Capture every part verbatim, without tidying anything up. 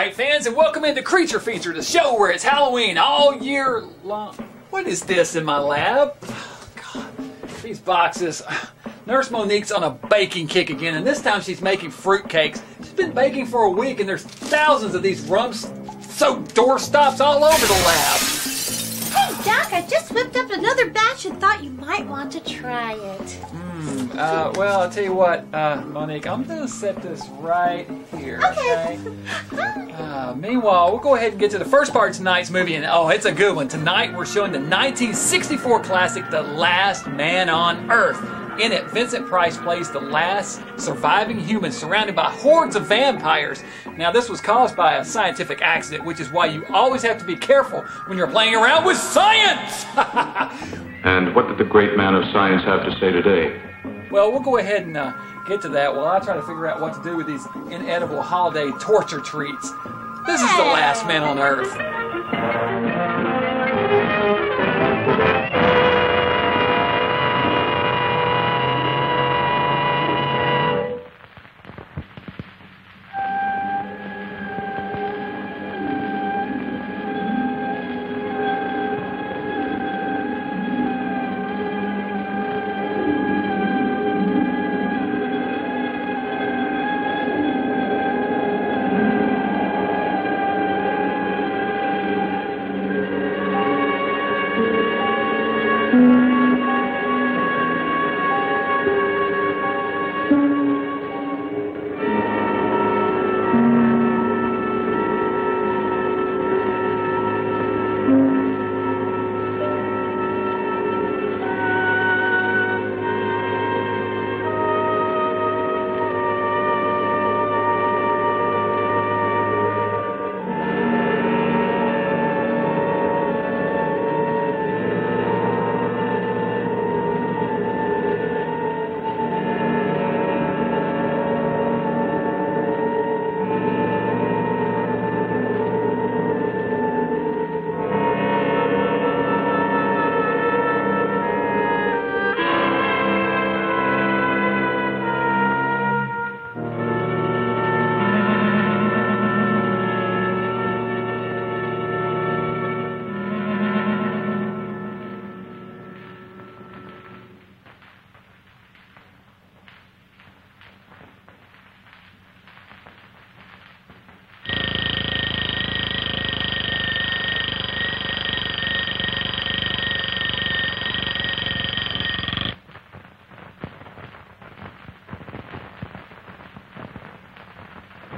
Alright fans, and welcome into Creature Feature, the show where it's Halloween all year long. What is this in my lab? Oh, God, these boxes. Nurse Monique's on a baking kick again, and this time she's making fruitcakes. She's been baking for a week, and there's thousands of these rum-soaked doorstops all over the lab. Hey Doc, I just whipped up another batch and thought you might want to try it. Mm, uh, well, I'll tell you what, uh, Monique, I'm going to set this right here, okay? okay? Uh, meanwhile, we'll go ahead and get to the first part of tonight's movie, and oh, it's a good one. Tonight, we're showing the nineteen sixty-four classic, The Last Man on Earth. In it, Vincent Price plays the last surviving human surrounded by hordes of vampires. Now, this was caused by a scientific accident, which is why you always have to be careful when you're playing around with science! And what did the great man of science have to say today? Well, we'll go ahead and uh, get to that while I try to figure out what to do with these inedible holiday torture treats. This is The Last Man on Earth.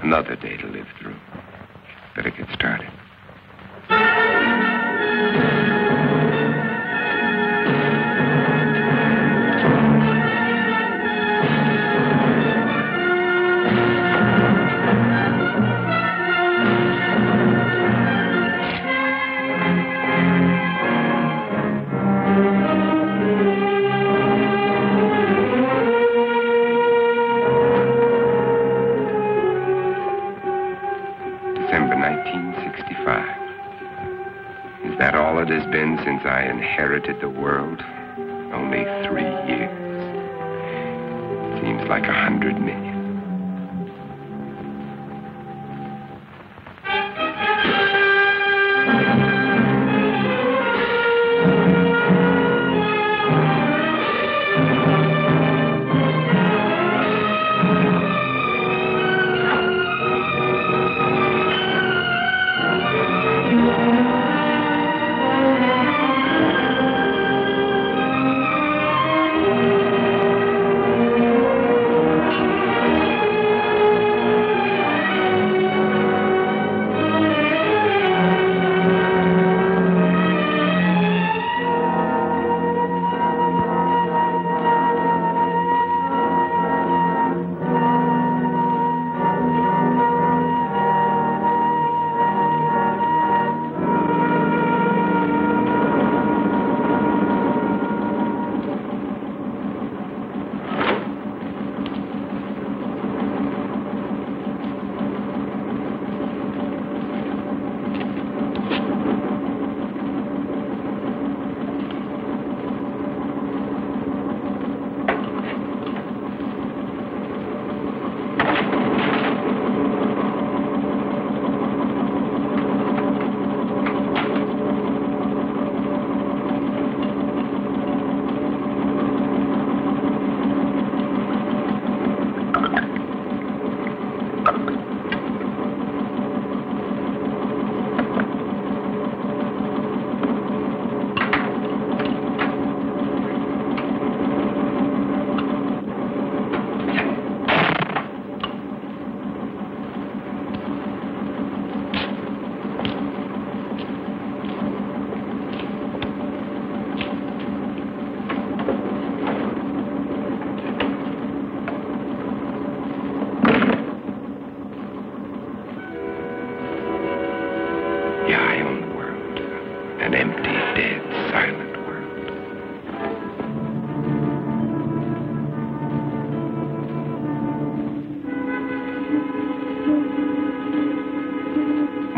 Another day to live through. Better get started. Since I inherited the world, only three years. Seems like a hundred million.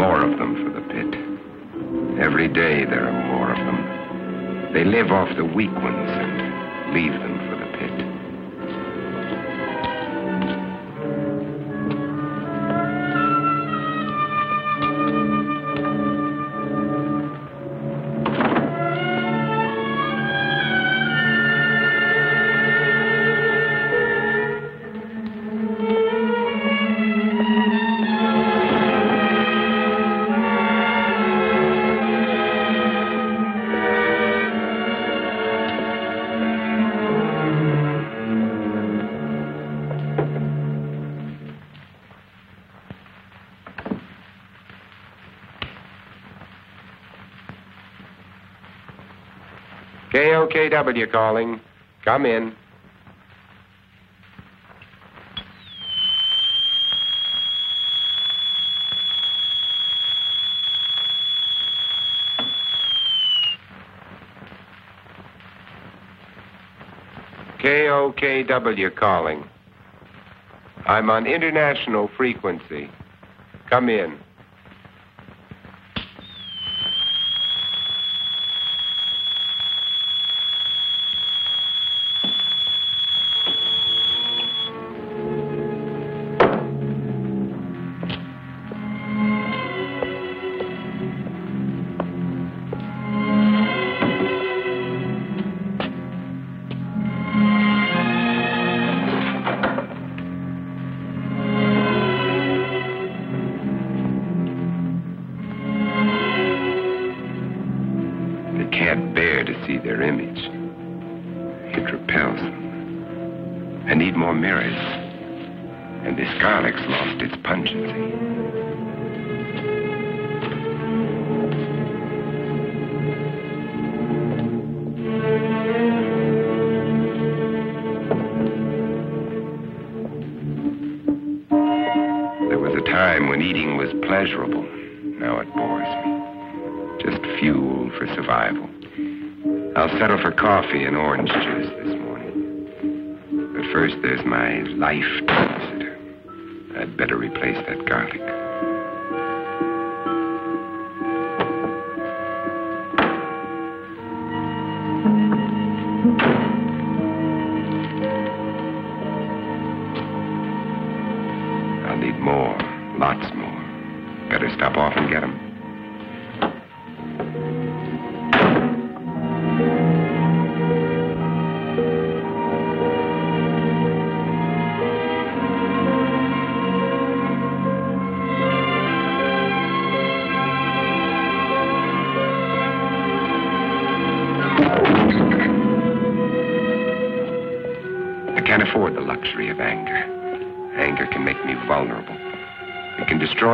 more of them for the pit. Every day there are more of them. They live off the weak ones and leave them for the pit. K O K W calling. Come in. K O K W calling. I'm on international frequency. Come in. And orange juice this morning. But first, there's my life babysitter. I'd better replace that garlic. I'll need more, lots more. Better stop off and get them.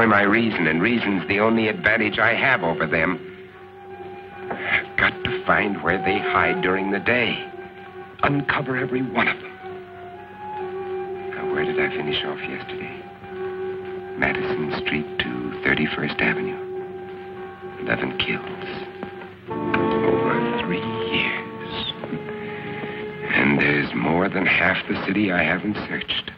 My reason, and reason's the only advantage I have over them. I've got to find where they hide during the day. Uncover every one of them. Now, where did I finish off yesterday? Madison Street to thirty-first Avenue. Eleven kills. Over three years. And there's more than half the city I haven't searched.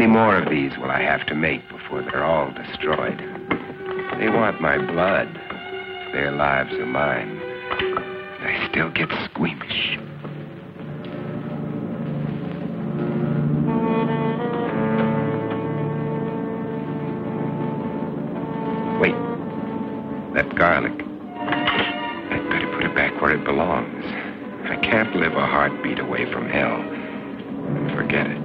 More of these will I have to make before they're all destroyed. They want my blood. Their lives are mine. I still get squeamish. Wait. That garlic. I'd better put it back where it belongs. I can't live a heartbeat away from hell. Forget it.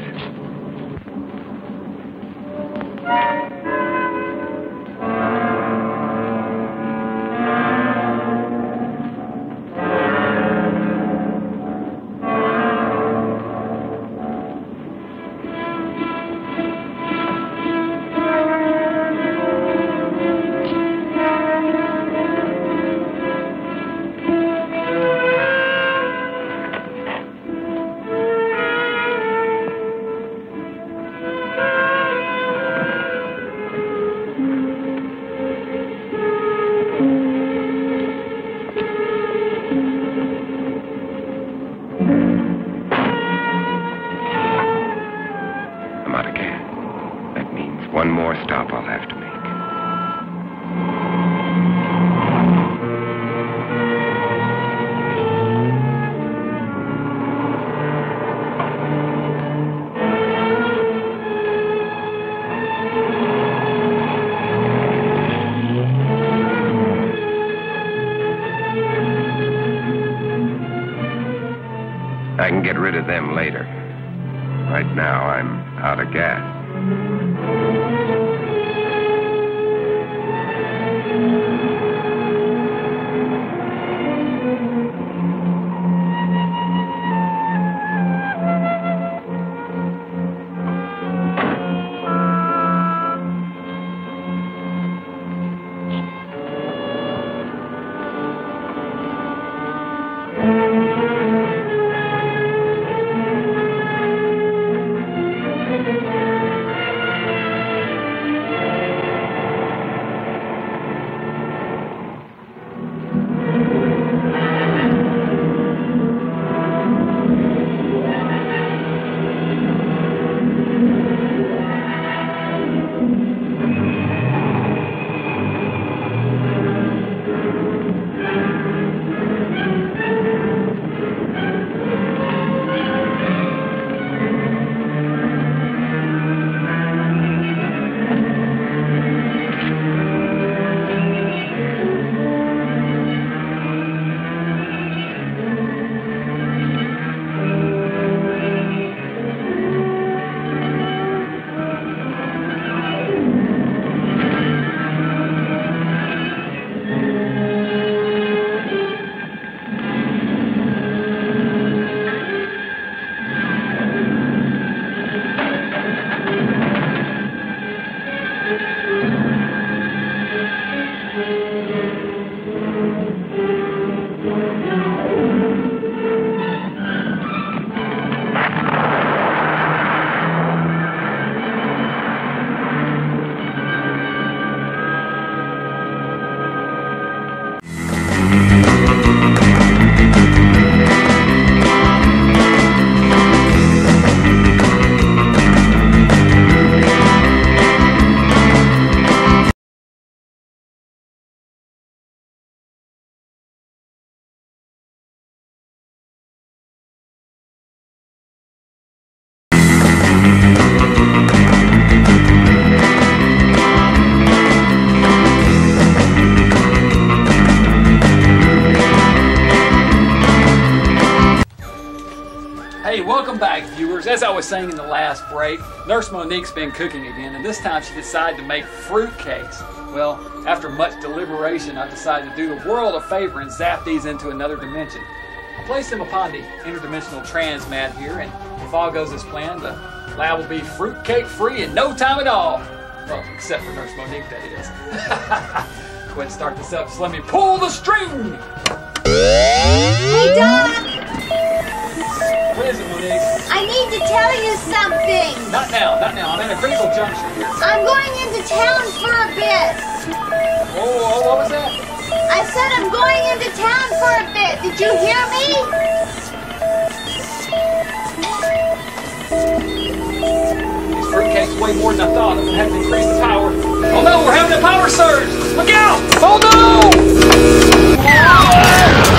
One more stop I'll have to make. I can get rid of them later. Right now, I'm out of gas. As I was saying in the last break, Nurse Monique's been cooking again, and this time she decided to make fruit cakes. Well, after much deliberation, I decided to do the world a favor and zap these into another dimension. I placed them upon the interdimensional transmat here, and if all goes as planned, the lab will be fruit cake free in no time at all. Well, except for Nurse Monique, that is. Go ahead and start this up, so let me pull the string! Hey, Doc! What is it, Monique? I need to tell you something. Not now, not now. I'm at a critical junction here. I'm going into town for a bit. Oh, oh, what was that? I said I'm going into town for a bit. Did you hear me? These fruitcakes weigh more than I thought. I'm going to have to increase the power. Oh no, we're having a power surge. Look out! Oh no! Ah!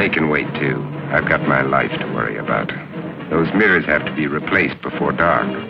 They can wait, too. I've got my life to worry about. Those mirrors have to be replaced before dark.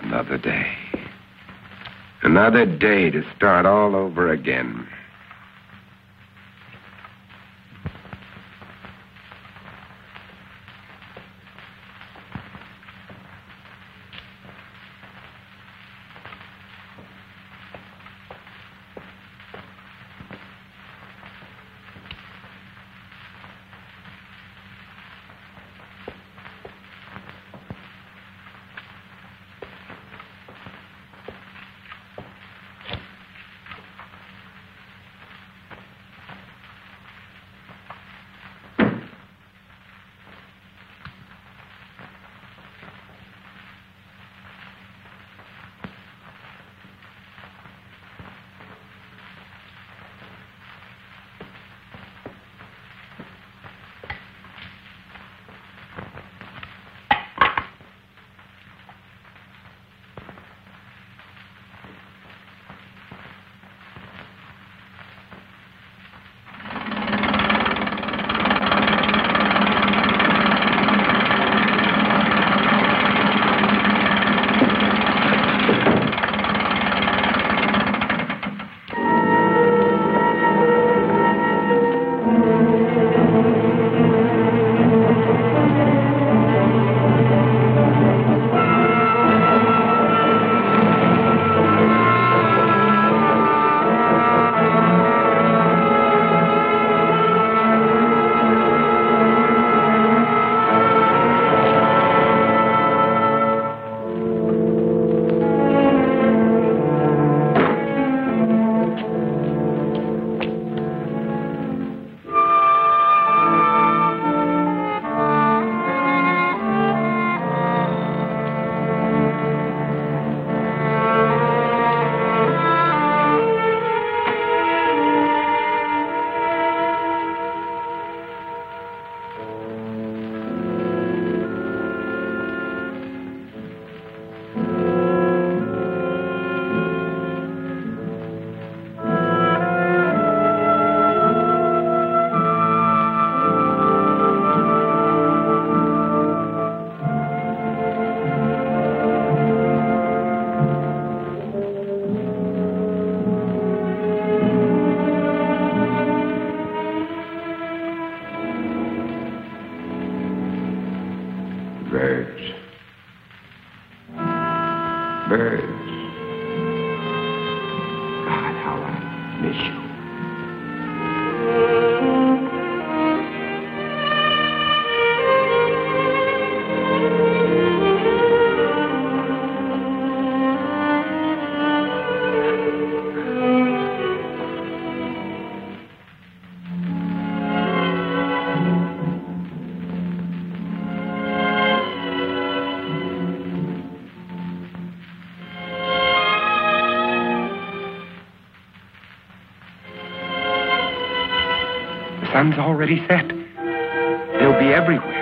Another day, Another day to start all over again. The sun's already set. They'll be everywhere.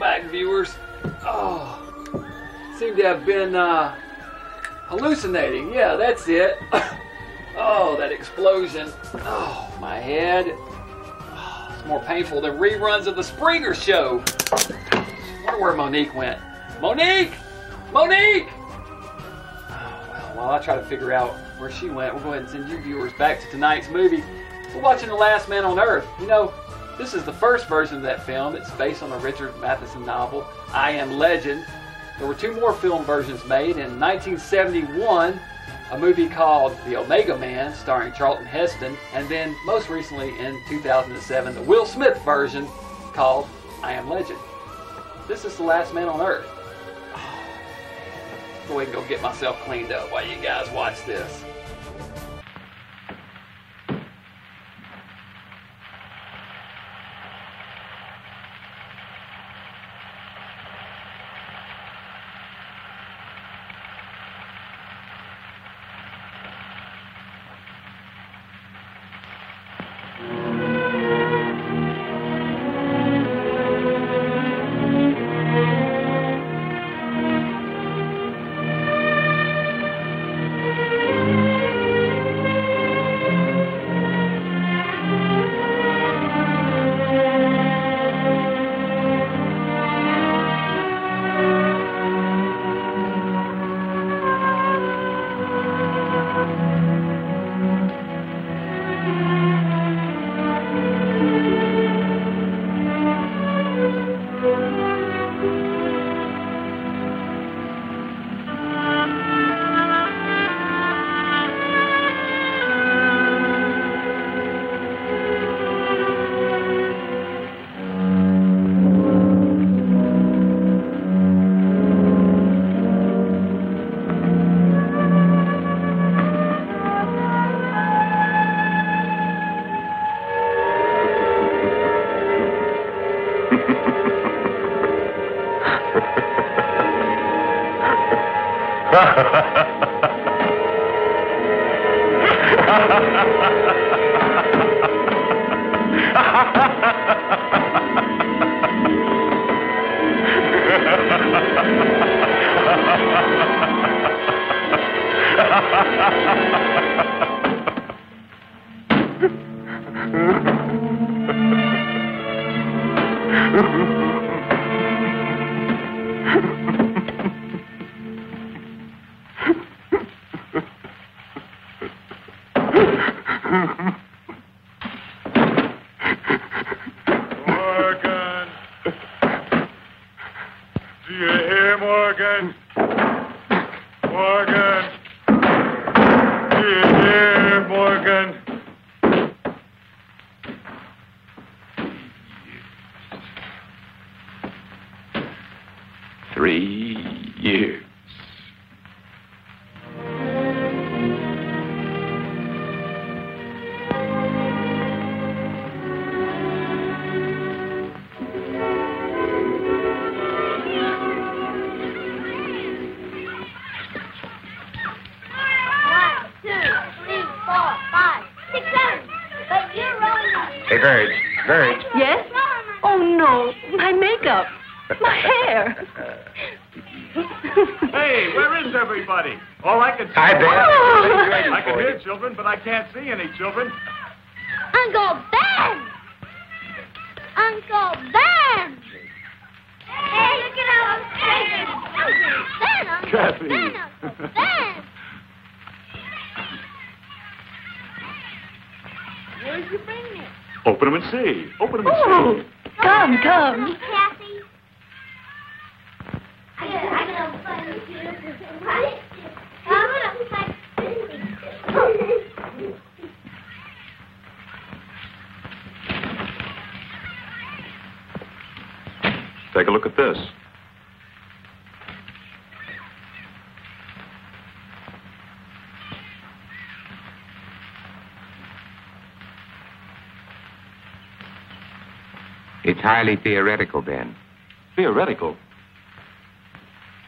Welcome back, viewers. Oh, seem to have been uh, hallucinating. Yeah, that's it. Oh, that explosion. Oh, my head. Oh, it's more painful than reruns of the Springer Show. I wonder where Monique went. Monique! Monique! Oh, well, while I try to figure out where she went, we'll go ahead and send you viewers back to tonight's movie. We're watching The Last Man on Earth. You know, this is the first version of that film. It's based on a Richard Matheson novel, I Am Legend. There were two more film versions made. In nineteen seventy-one, a movie called The Omega Man, starring Charlton Heston, and then most recently in two thousand seven, the Will Smith version called I Am Legend. This is The Last Man on Earth. Oh, go ahead and go get myself cleaned up while you guys watch this. It's highly theoretical, Ben. Theoretical?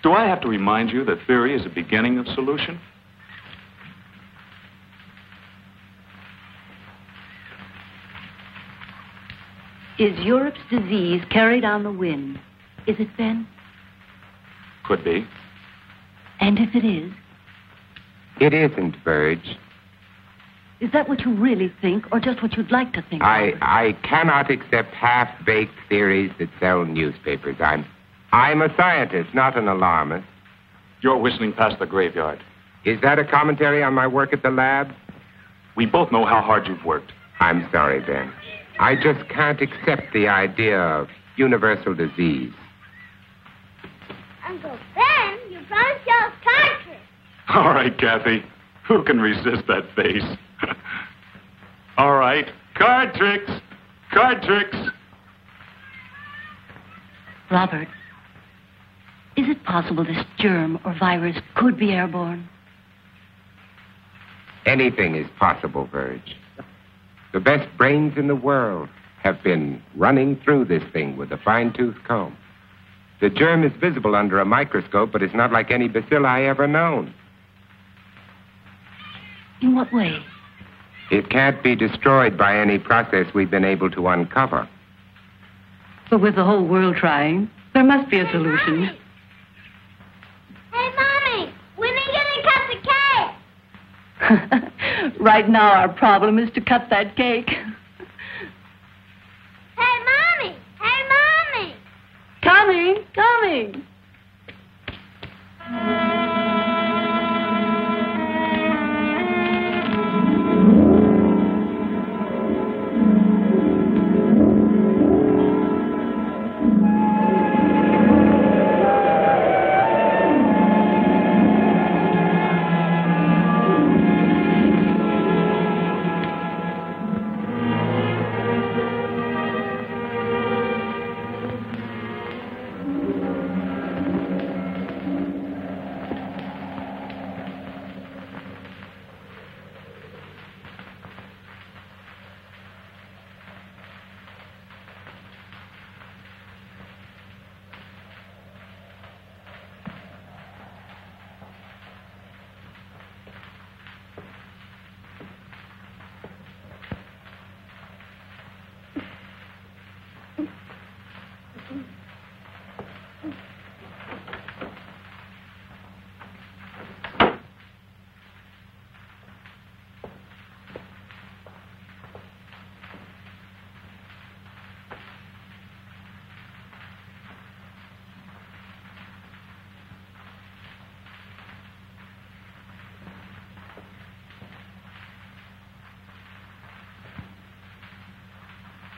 Do I have to remind you that theory is a beginning of solution? Is Europe's disease carried on the wind Is it Ben? Could be. And if it is? It isn't, Virge. Is that what you really think, or just what you'd like to think? I, I cannot accept half-baked theories that sell newspapers. I'm, I'm a scientist, not an alarmist. You're whistling past the graveyard. Is that a commentary on my work at the lab? We both know how hard you've worked. I'm sorry, Ben. I just can't accept the idea of universal disease. Uncle Ben, you promised yourself cartridge. All right, Kathy. Who can resist that face? All right. Card tricks. Card tricks. Robert, is it possible this germ or virus could be airborne? Anything is possible, Virge. The best brains in the world have been running through this thing with a fine-tooth comb. The germ is visible under a microscope, but it's not like any bacilli ever known. In what way? It can't be destroyed by any process we've been able to uncover. But with the whole world trying, there must be a solution. Hey, Mommy! When are you gonna cut the cake? Right now, our problem is to cut that cake. Coming, coming.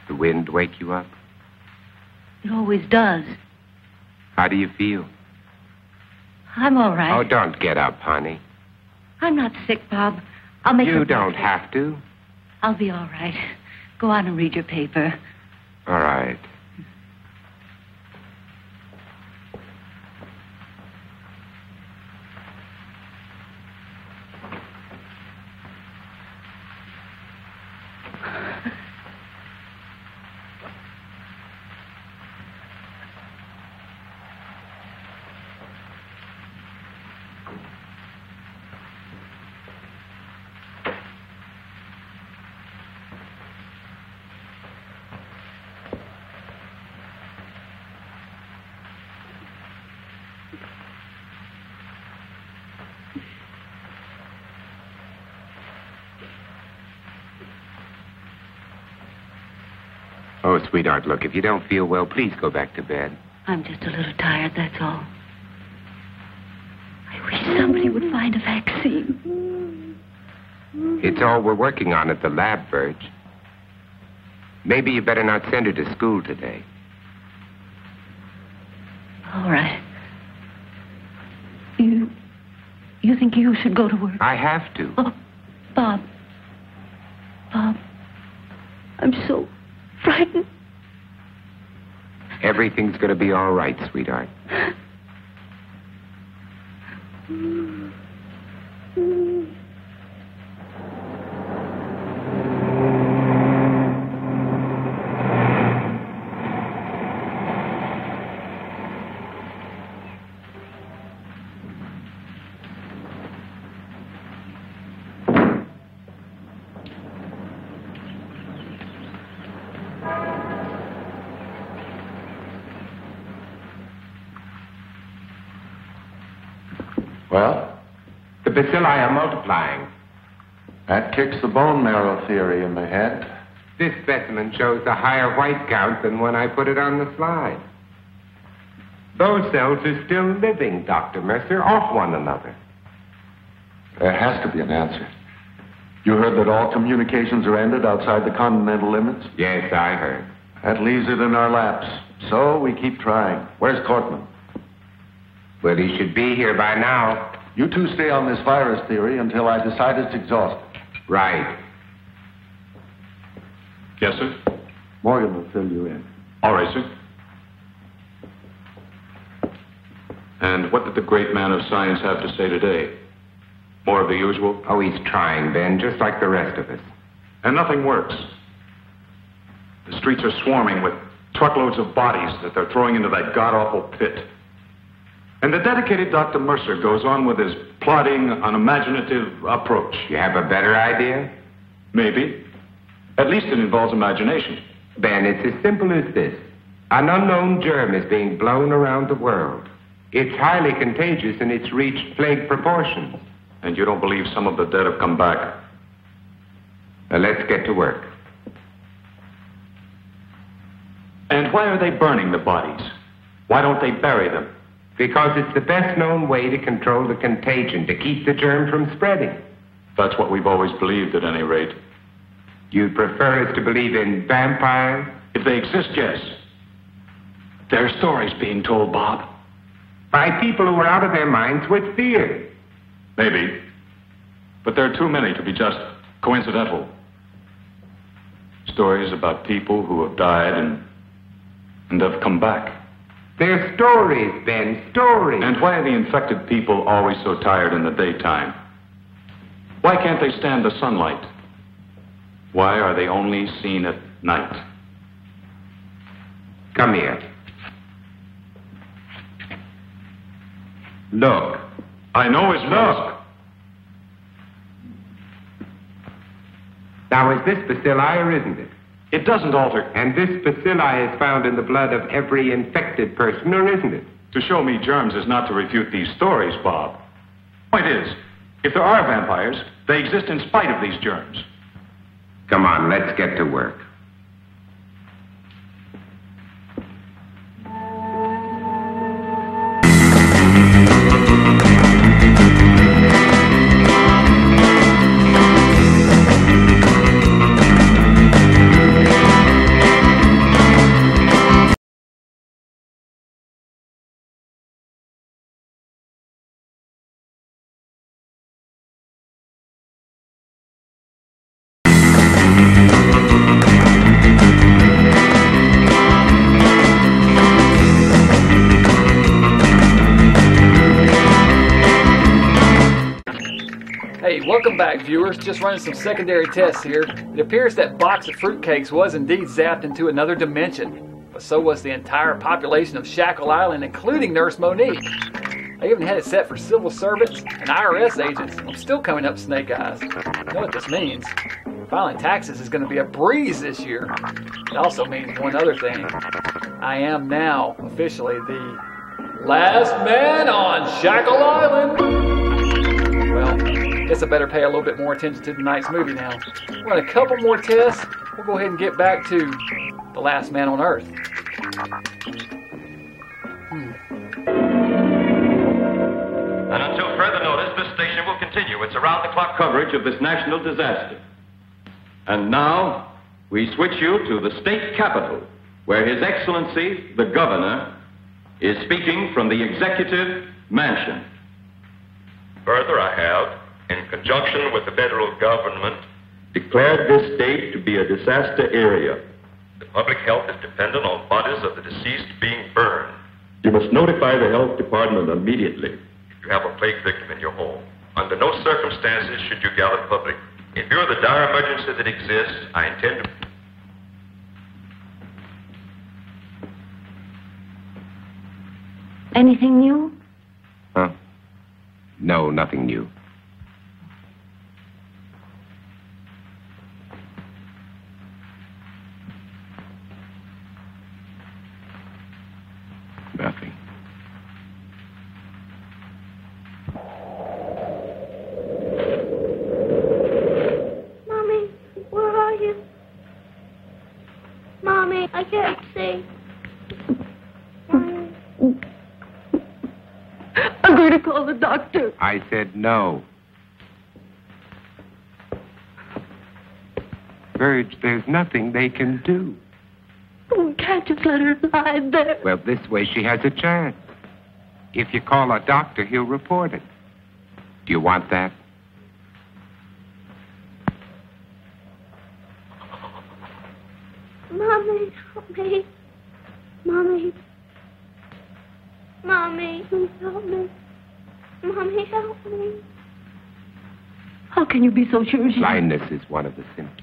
The wind wake you up? It always does. How do you feel? I'm all right. Oh, don't get up, honey. I'm not sick, Bob. I'll make you You don't breakfast. Have to. I'll be all right. Go on and read your paper. All right. Oh, sweetheart, look, if you don't feel well, please go back to bed. I'm just a little tired, that's all. I wish somebody would find a vaccine. It's all we're working on at the lab, Virge. Maybe you better not send her to school today. All right. You... you think you should go to work? I have to. Oh, Bob. Bob. I'm so... frightened. Everything's going to be all right, sweetheart. Well? The bacilli are multiplying. That kicks the bone marrow theory in the head. This specimen shows a higher white count than when I put it on the slide. Those cells are still living, Doctor Mercer, off one another. There has to be an answer. You heard that all communications are ended outside the continental limits? Yes, I heard. That leaves it in our laps. So we keep trying. Where's Cortman? Well, he should be here by now. You two stay on this virus theory until I decide it's exhausted. Right. Yes, sir? Morgan will fill you in. All right, sir. And what did the great man of science have to say today? More of the usual? Oh, he's trying, Ben, just like the rest of us. And nothing works. The streets are swarming with truckloads of bodies that they're throwing into that god-awful pit. And the dedicated Doctor Mercer goes on with his plodding, unimaginative approach. You have a better idea? Maybe. At least it involves imagination. Ben, it's as simple as this. An unknown germ is being blown around the world. It's highly contagious, and it's reached plague proportions. And you don't believe some of the dead have come back? Now, let's get to work. And why are they burning the bodies? Why don't they bury them? Because it's the best known way to control the contagion, to keep the germ from spreading. That's what we've always believed, at any rate. You'd prefer us to believe in vampires? If they exist, yes. There are stories being told, Bob. By people who are out of their minds with fear. Maybe. But there are too many to be just coincidental. Stories about people who have died and, and have come back. They're stories, Ben, stories. And why are the infected people always so tired in the daytime? Why can't they stand the sunlight? Why are they only seen at night? Come here. Look. I know his look. Now, is this bacilli or isn't it? It doesn't alter. And this bacilli is found in the blood of every infected person, or isn't it? To show me germs is not to refute these stories, Bob. The point is, if there are vampires, they exist in spite of these germs. Come on, let's get to work. Welcome back, viewers. Just running some secondary tests here. It appears that box of fruitcakes was indeed zapped into another dimension, but so was the entire population of Shackle Island, including Nurse Monique. I even had it set for civil servants and I R S agents. I'm still coming up snake eyes. You know what this means. Filing taxes is going to be a breeze this year. It also means one other thing. I am now officially the last man on Shackle Island. Well, I guess I better pay a little bit more attention to tonight's movie now. Run a couple more tests. We'll go ahead and get back to The Last Man on Earth. And until further notice, this station will continue its around-the-clock coverage of this national disaster. And now, we switch you to the state capitol, where His Excellency, the Governor, is speaking from the Executive Mansion. Further, I have, in conjunction with the federal government, declared this state to be a disaster area. The public health is dependent on bodies of the deceased being burned. You must notify the health department immediately. If you have a plague victim in your home, under no circumstances should you gather public. In view of the dire emergency that exists, I intend to... Anything new? Huh? No, nothing new. Nothing. I'm going to call the doctor. I said no. Birds, there's nothing they can do. We can't just let her lie there. Well, this way she has a chance. If you call a doctor, he'll report it. Do you want that? Mommy, help me. Mommy. Mommy, please help me. Mommy, help me. How can you be so sure she... Blindness is one of the symptoms.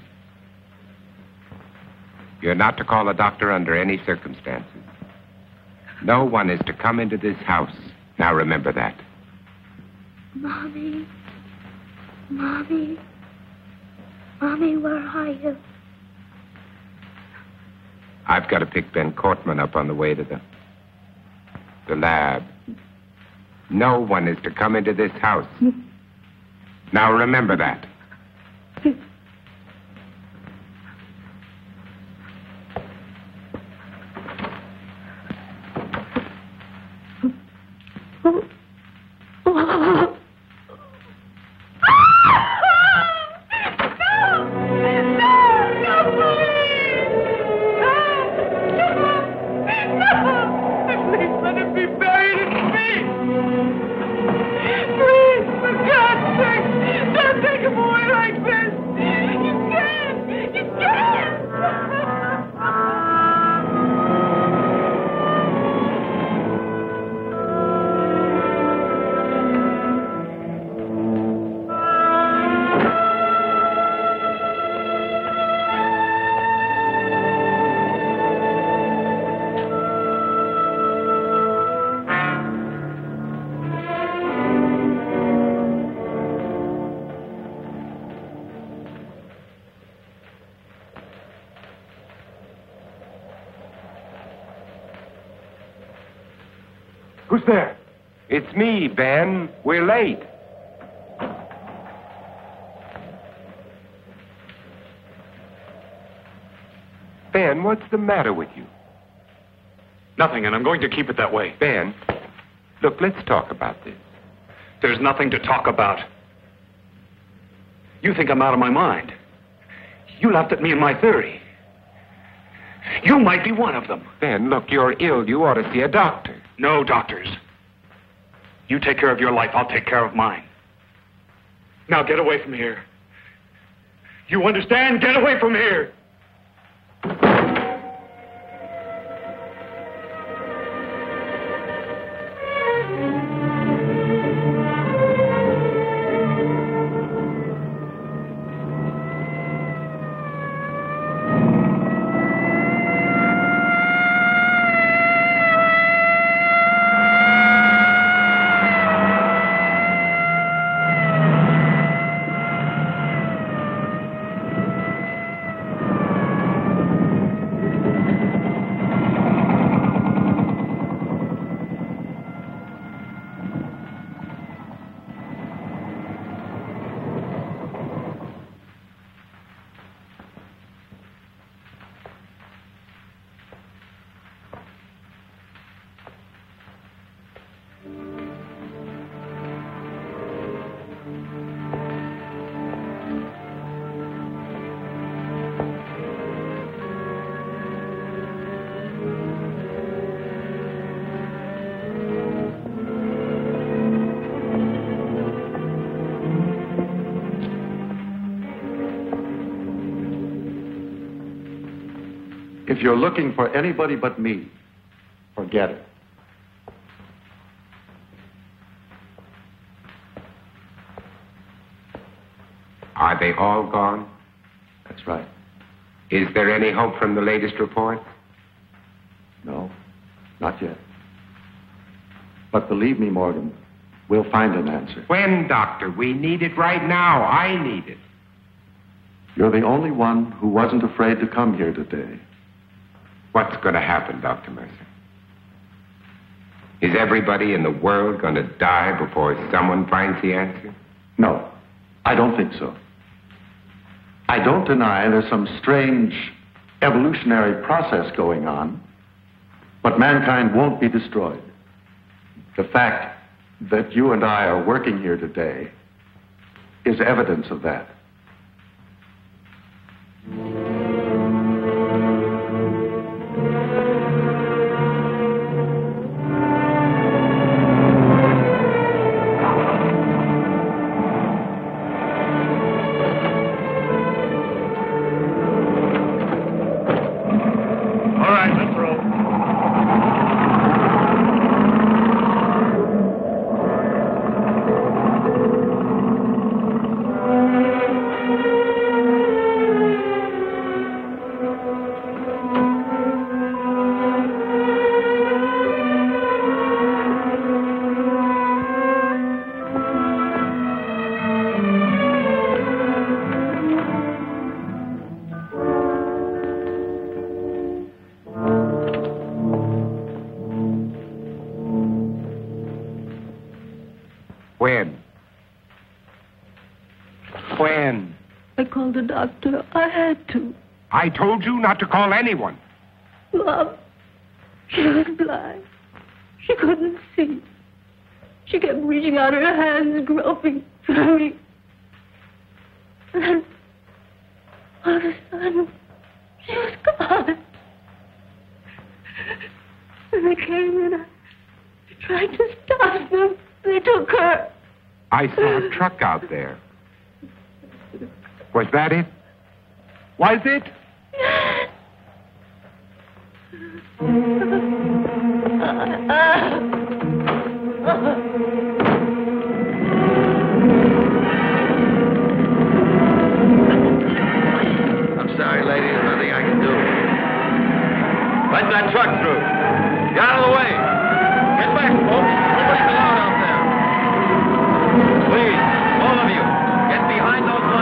You're not to call a doctor under any circumstances. No one is to come into this house. Now remember that. Mommy. Mommy. Mommy, where are you? I've got to pick Ben Cortman up on the way to the, the lab. No one is to come into this house. Now remember that. Who's there? It's me, Ben. We're late. Ben, what's the matter with you? Nothing, and I'm going to keep it that way. Ben, look, let's talk about this. There's nothing to talk about. You think I'm out of my mind. You laughed at me and my theory. You might be one of them. Ben, look, you're ill. You ought to see a doctor. No doctors. You take care of your life, I'll take care of mine. Now get away from here. You understand? Get away from here! If you're looking for anybody but me, forget it. Are they all gone? That's right. Is there any hope from the latest report? No, not yet. But believe me, Morgan, we'll find an answer. When, Doctor? We need it right now. I need it. You're the only one who wasn't afraid to come here today. What's going to happen, Doctor Mercer? Is everybody in the world going to die before someone finds the answer? No, I don't think so. I don't deny there's some strange evolutionary process going on, but mankind won't be destroyed. The fact that you and I are working here today is evidence of that. The doctor. I had to. I told you not to call anyone. Love, she was blind. She couldn't see. She kept reaching out her hands, groping, floating. And then, all of a sudden, she was gone. And they came in. I tried to stop them. They took her. I saw a truck out there. Was that it? Was it? Yes. I'm sorry, lady. There's nothing I can do. Let that truck through. Get out of the way. Get back, folks. Nobody belongs out there. Please, all of you, get behind those lines.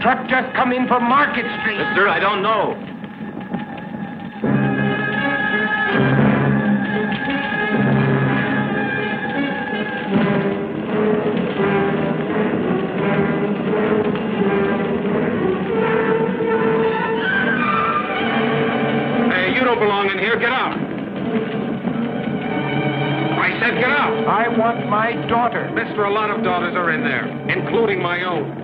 Truck just come in from Market Street. Mister, I don't know. Hey, you don't belong in here. Get out. I said get out. I want my daughter. Mister, a lot of daughters are in there, including my own.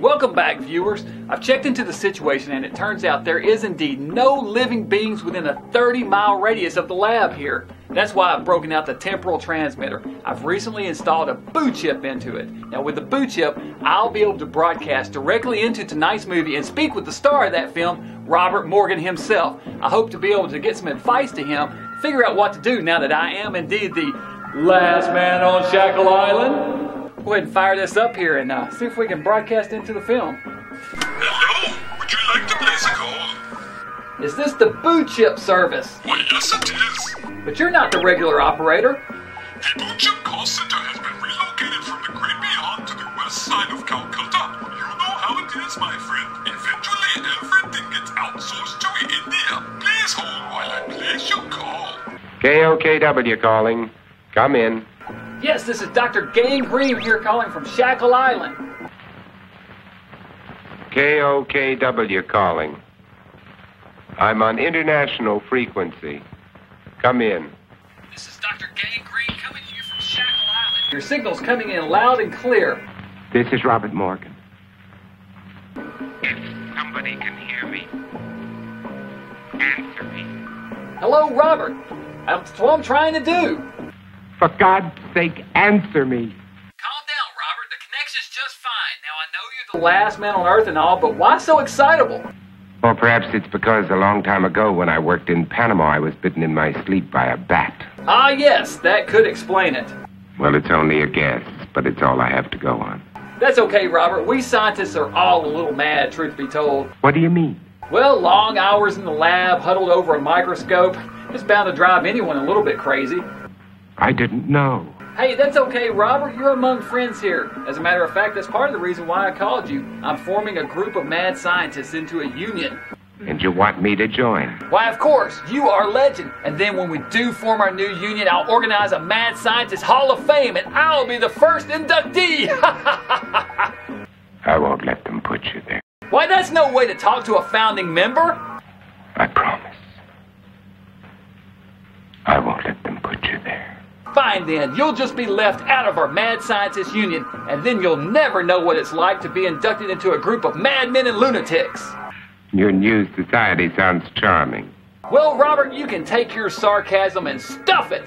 Welcome back, viewers. I've checked into the situation and it turns out there is indeed no living beings within a thirty mile radius of the lab here. That's why I've broken out the temporal transmitter. I've recently installed a boot chip into it. Now with the boot chip, I'll be able to broadcast directly into tonight's movie and speak with the star of that film, Robert Morgan himself. I hope to be able to get some advice to him, figure out what to do now that I am indeed the last man on Shackle Island. Go ahead and fire this up here and uh, see if we can broadcast into the film. Hello? Would you like to place a call? Is this the Boot Chip Service? Well, yes it is. But you're not the regular operator. The Boot Chip Call Center has been relocated from the great beyond to the west side of Calcutta. You know how it is, my friend. Eventually, everything gets outsourced to India. Please hold while I place your call. K O K W calling. Come in. Yes, this is Doctor Gangrene here calling from Shackle Island. K O K W calling. I'm on international frequency. Come in. This is Doctor Gangrene coming to you from Shackle Island. Your signal's coming in loud and clear. This is Robert Morgan. If somebody can hear me, answer me. Hello, Robert. That's what I'm trying to do. For God's sake, answer me. The last man on earth and all, but why so excitable? Well, perhaps it's because a long time ago when I worked in Panama, I was bitten in my sleep by a bat. Ah, yes, that could explain it. Well, it's only a guess, but it's all I have to go on. That's okay, Robert. We scientists are all a little mad, truth be told. What do you mean? Well, long hours in the lab, huddled over a microscope. It's bound to drive anyone a little bit crazy. I didn't know. Hey, that's okay, Robert. You're among friends here. As a matter of fact, that's part of the reason why I called you. I'm forming a group of mad scientists into a union. And you want me to join? Why, of course. You are legend. And then when we do form our new union, I'll organize a Mad Scientist Hall of Fame, and I'll be the first inductee. I won't let them put you there. Why, that's no way to talk to a founding member. I promise. I won't let them put you there. Fine, then. You'll just be left out of our Mad Scientist Union, and then you'll never know what it's like to be inducted into a group of madmen and lunatics. Your new society sounds charming. Well, Robert, you can take your sarcasm and stuff it!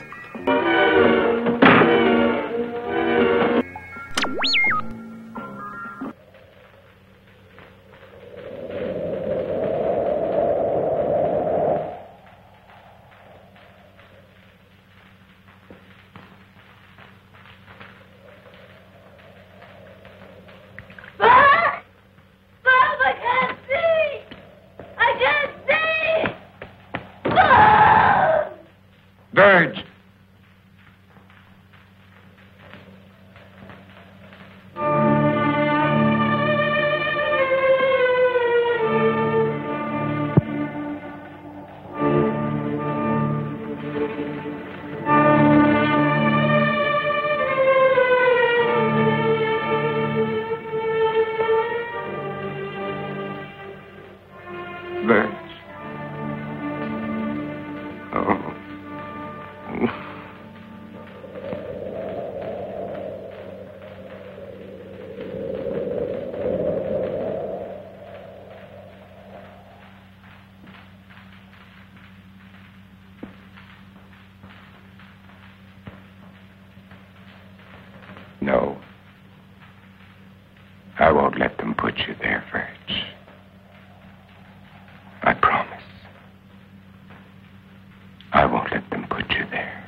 No. I won't let them put you there, Verge. I promise. I won't let them put you there.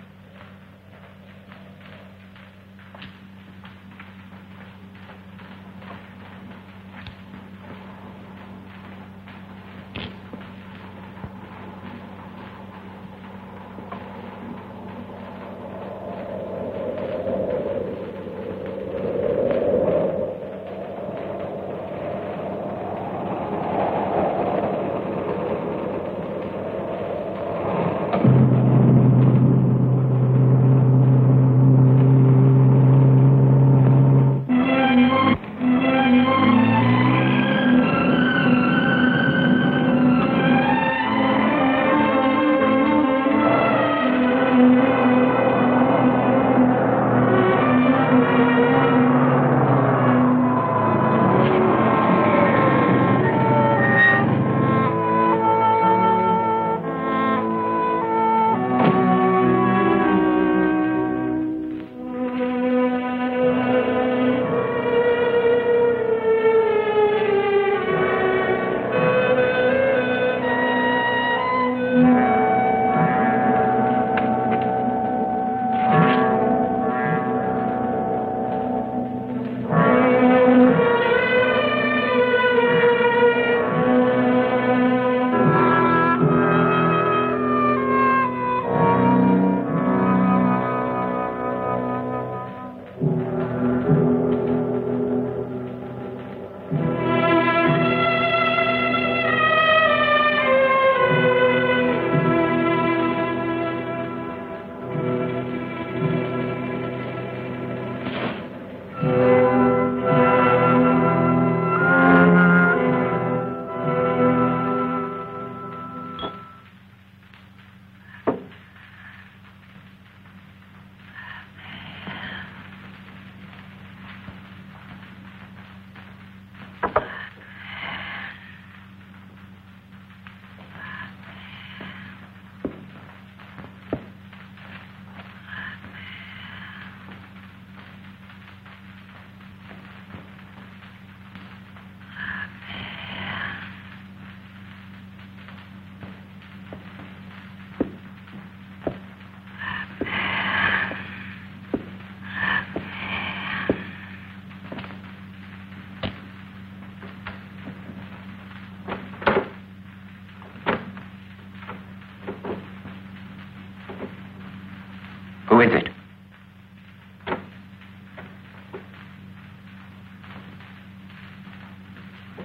Who is it?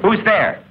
Who's there?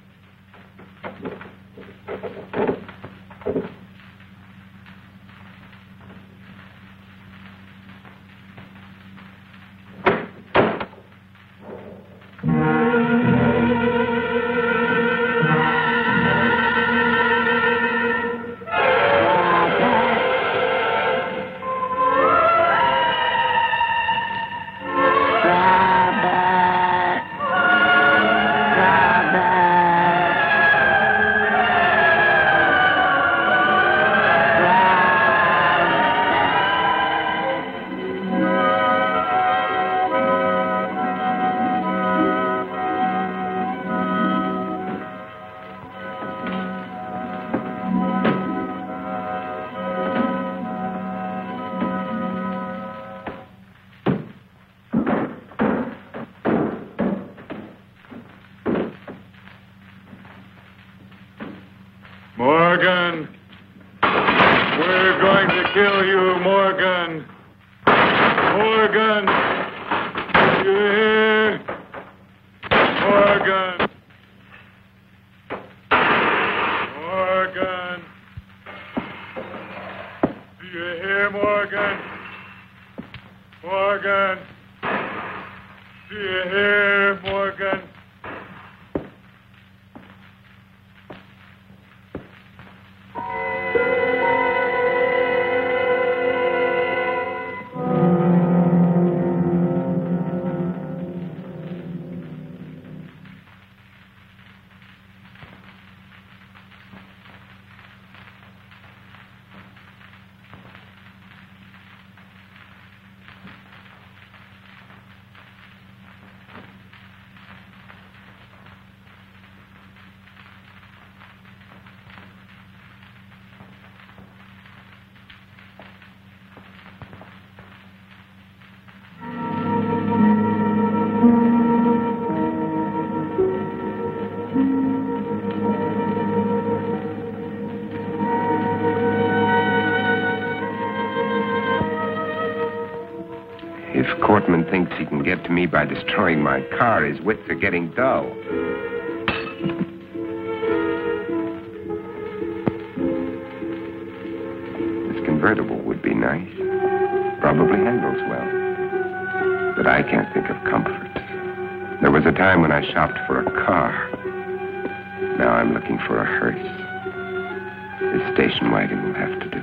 If Cortman thinks he can get to me by destroying my car, his wits are getting dull. This convertible would be nice. Probably handles well. But I can't think of comfort. There was a time when I shopped for a car. Now I'm looking for a hearse. This station wagon will have to do.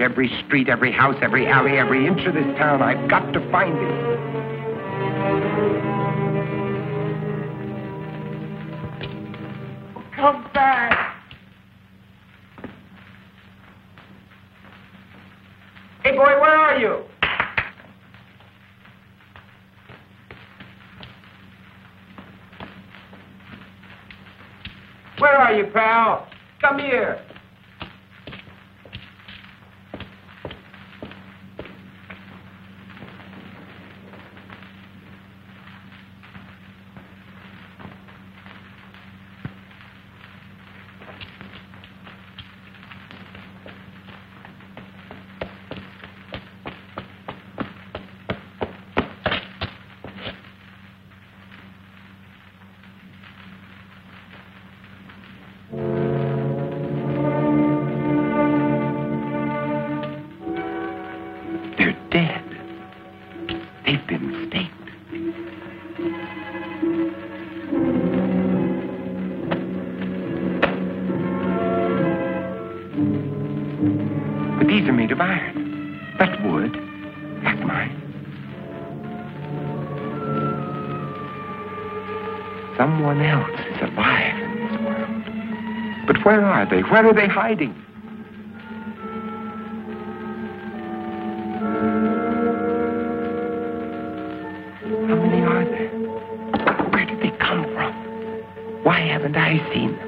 Every street, every house, every alley, every inch of this town. I've got to find him. Come back. Hey, boy, where are you? Where are you, pal? Come here. made of iron. That's wood. That's mine. Someone else is alive in this world. But where are they? Where are they hiding? How many are there? Where did they come from? Why haven't I seen them?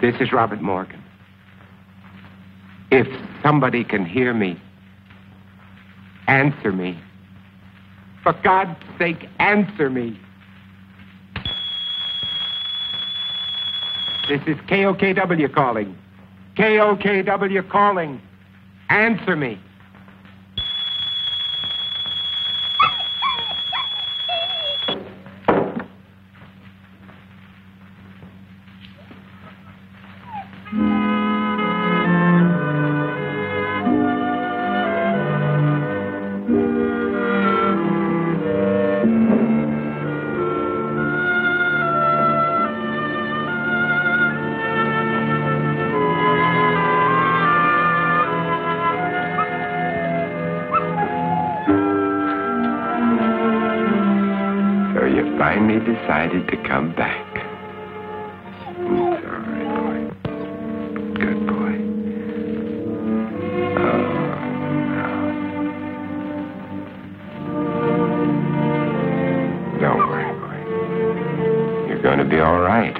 This is Robert Morgan. If somebody can hear me, answer me. For God's sake, answer me. This is K O K W calling. K O K W calling. Answer me. Decided to come back. It's all right, boy. Good boy. Oh, no. Don't worry, boy. You're going to be all right.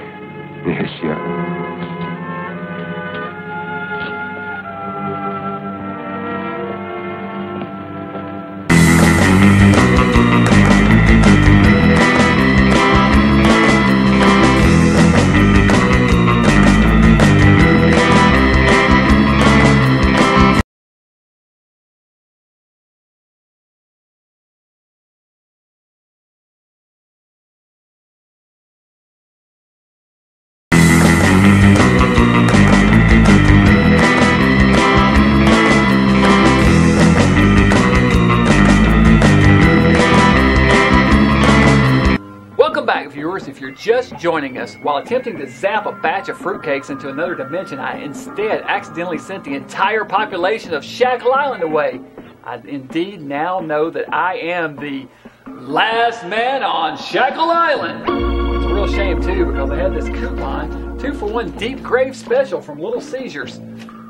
Yes, you just joining us, while attempting to zap a batch of fruitcakes into another dimension, I instead accidentally sent the entire population of Shackle Island away. I indeed now know that I am the last man on Shackle Island. It's a real shame, too, because I had this coupon, two for one deep grave special from Little Seizures.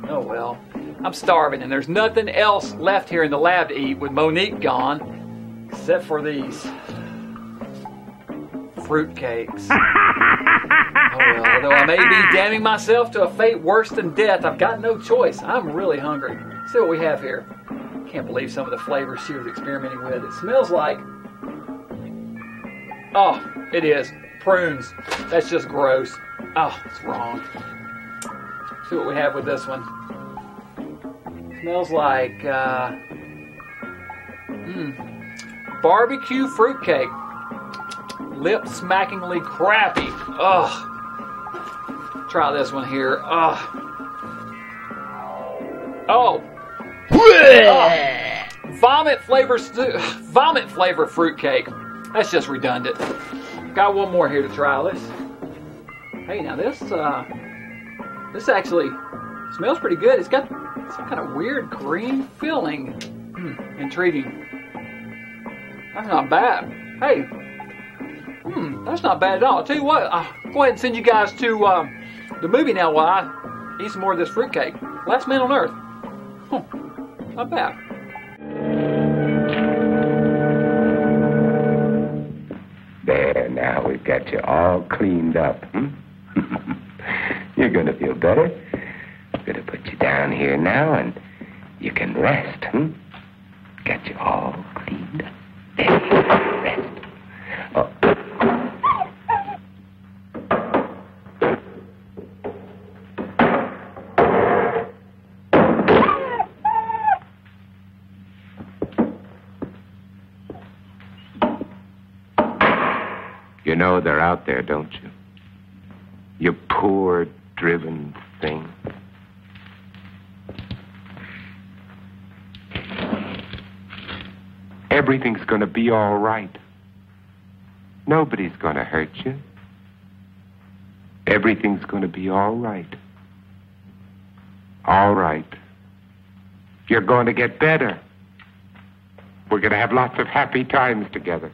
Oh, well. I'm starving, and there's nothing else left here in the lab to eat with Monique gone, except for these fruitcakes. Oh, well, although I may be damning myself to a fate worse than death, I've got no choice. I'm really hungry. See what we have here. Can't believe some of the flavors she was experimenting with. It smells like... oh, it is. Prunes. That's just gross. Oh, it's wrong. See what we have with this one. It smells like, uh... Mm, barbecue fruitcake. Lip-smackingly crappy. Ugh. Try this one here. Ugh. Oh. Ugh. Vomit flavor stew. Vomit flavor fruitcake. That's just redundant. Got one more here to try. Let's. Hey, now this. Uh, this actually smells pretty good. It's got some kind of weird green filling. Mm, intriguing. That's not bad. Hey. Hmm, that's not bad at all. I'll tell you what, I'll go ahead and send you guys to uh, the movie now while I eat some more of this fruitcake. Last Man on Earth. Hmm, not bad. There, now we've got you all cleaned up. Hmm? You're going to feel better. I'm going to put you down here now and you can rest. Hmm? Got you all cleaned up. There, rest. Oh. You know they're out there, don't you? You poor, driven thing. Everything's gonna be all right. Nobody's going to hurt you. Everything's going to be all right. All right. You're going to get better. We're going to have lots of happy times together.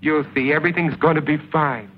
You'll see, everything's going to be fine.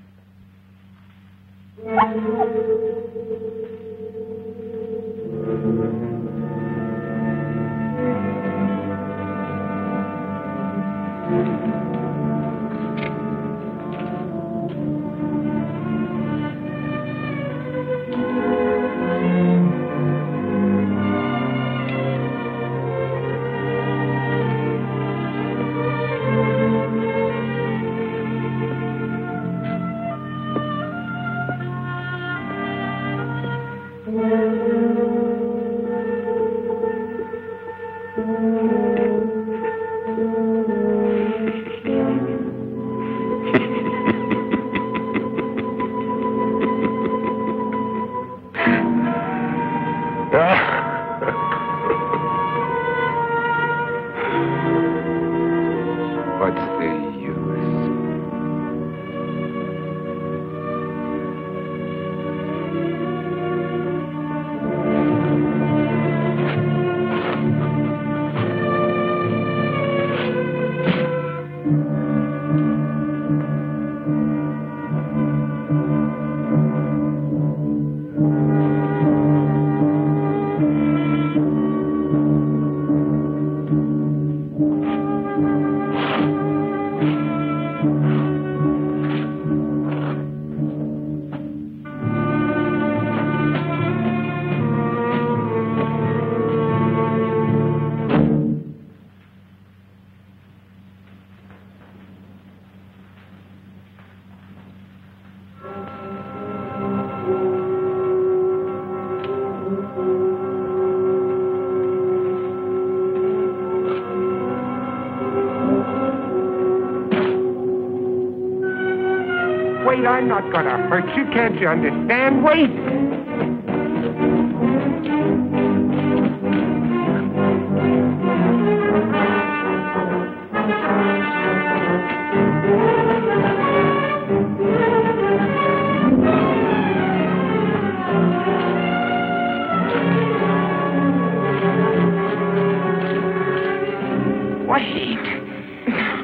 I'm not gonna hurt you, can't you understand? Wait! Wait!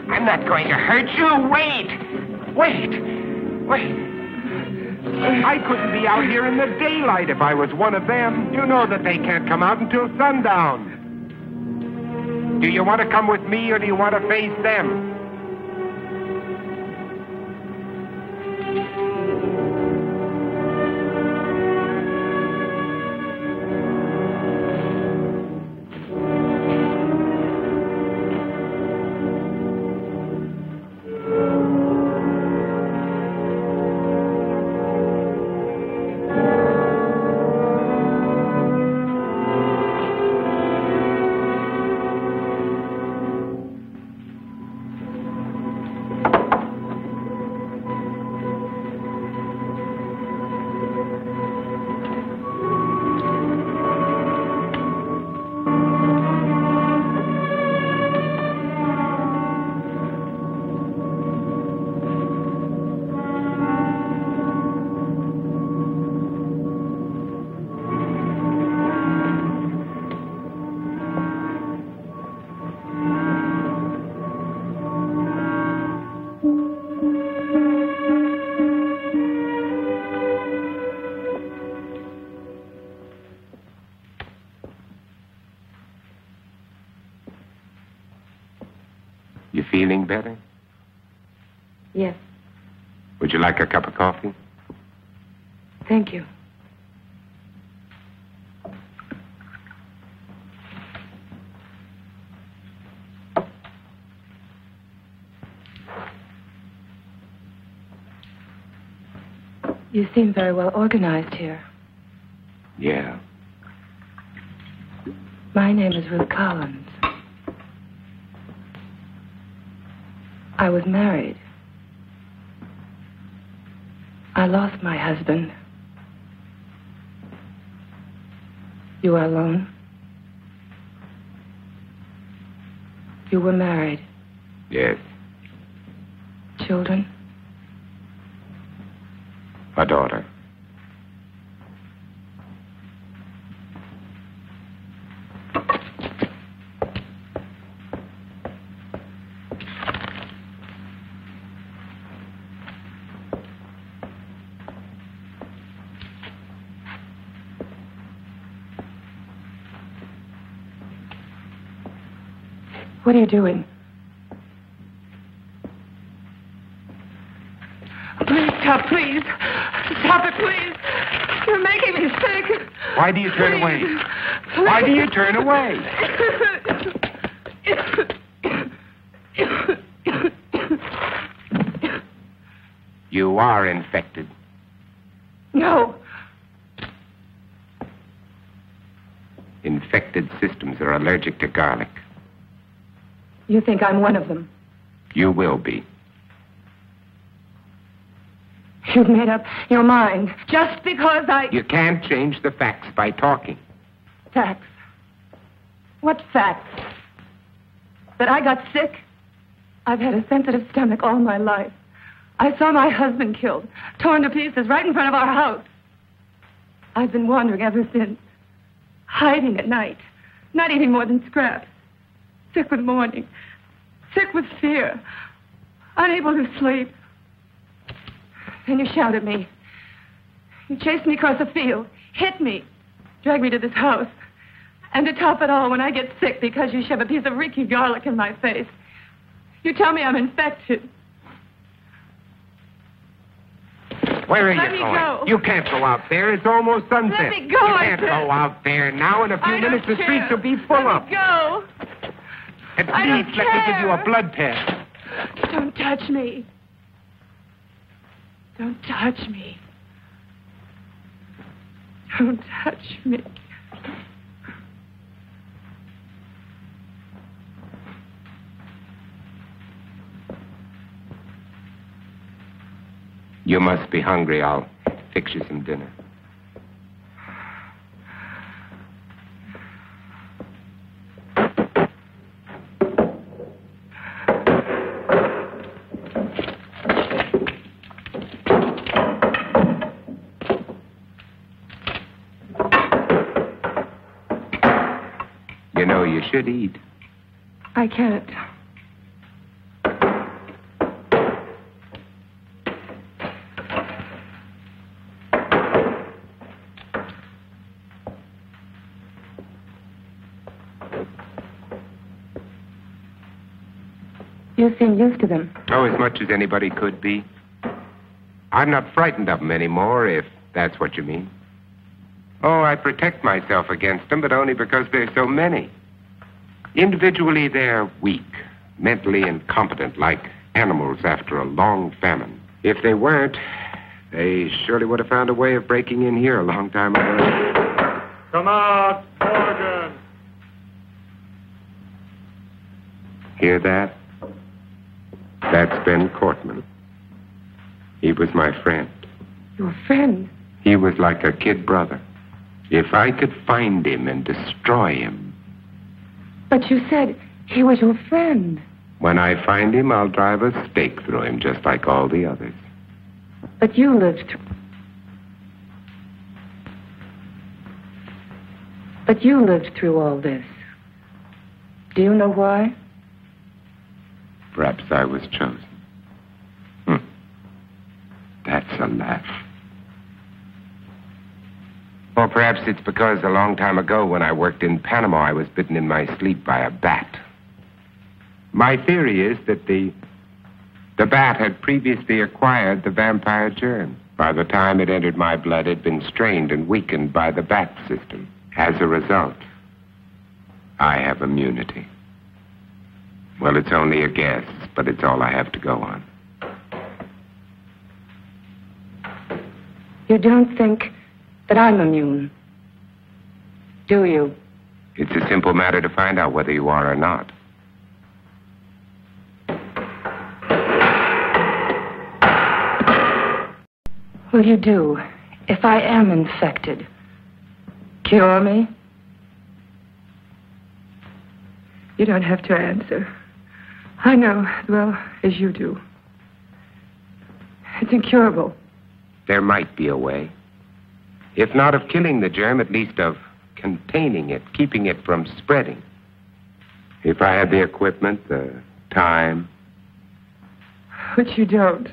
I'm not going to hurt you! Wait! Wait! Wait. I couldn't be out here in the daylight if I was one of them. You know that they can't come out until sundown. Do you want to come with me or do you want to face them? Feeling better? Yes. Would you like a cup of coffee? Thank you. You seem very well organized here. Yeah. My name is Ruth Collins. I was married. I lost my husband. You are alone. You were married. Yes. children? My daughter. What are you doing? Please stop, please. Stop it, please. You're making me sick. Why do you turn please. away? Please. Why do you turn away? You are infected. No. Infected systems are allergic to garlic. You think I'm one of them? You will be. You've made up your mind just because I... You can't change the facts by talking. Facts? What facts? That I got sick? I've had a sensitive stomach all my life. I saw my husband killed, torn to pieces right in front of our house. I've been wandering ever since, hiding at night, not eating more than scraps. Sick with mourning, sick with fear, unable to sleep. Then you shouted at me. You chased me across a field, hit me, dragged me to this house. And to top it all, when I get sick because you shove a piece of reeky garlic in my face, you tell me I'm infected. Where are Let you going? Go. You can't go out there. It's almost sunset. Let me go, You can't go out there now. In a few I minutes, the streets will be full up. Let me go. And please, I don't let care. me give you a blood test. Don't touch me. Don't touch me. Don't touch me. You must be hungry. I'll fix you some dinner. Should eat. I can't. You seem used to them. Oh, as much as anybody could be. I'm not frightened of them anymore, if that's what you mean. Oh, I protect myself against them, but only because there's so many. Individually, they're weak, mentally incompetent, like animals after a long famine. If they weren't, they surely would have found a way of breaking in here a long time ago. Come out, Morgan! Hear that? That's Ben Cortman. He was my friend. Your friend? He was like a kid brother. If I could find him and destroy him. But you said he was your friend. When I find him, I'll drive a stake through him, just like all the others. But you lived... But you lived through all this. Do you know why? Perhaps I was chosen. Hm. That's a laugh. Or perhaps it's because a long time ago when I worked in Panama, I was bitten in my sleep by a bat. My theory is that the, the bat had previously acquired the vampire germ. By the time it entered my blood, it had been strained and weakened by the bat system. As a result, I have immunity. Well, it's only a guess, but it's all I have to go on. You don't think... But I'm immune. Do you? It's a simple matter to find out whether you are or not. Will you do, if I am infected, cure me? You don't have to answer. I know as well as you do. incurable. There might be a way. If not of killing the germ, at least of containing it, keeping it from spreading. If I had the equipment, the time. But you don't.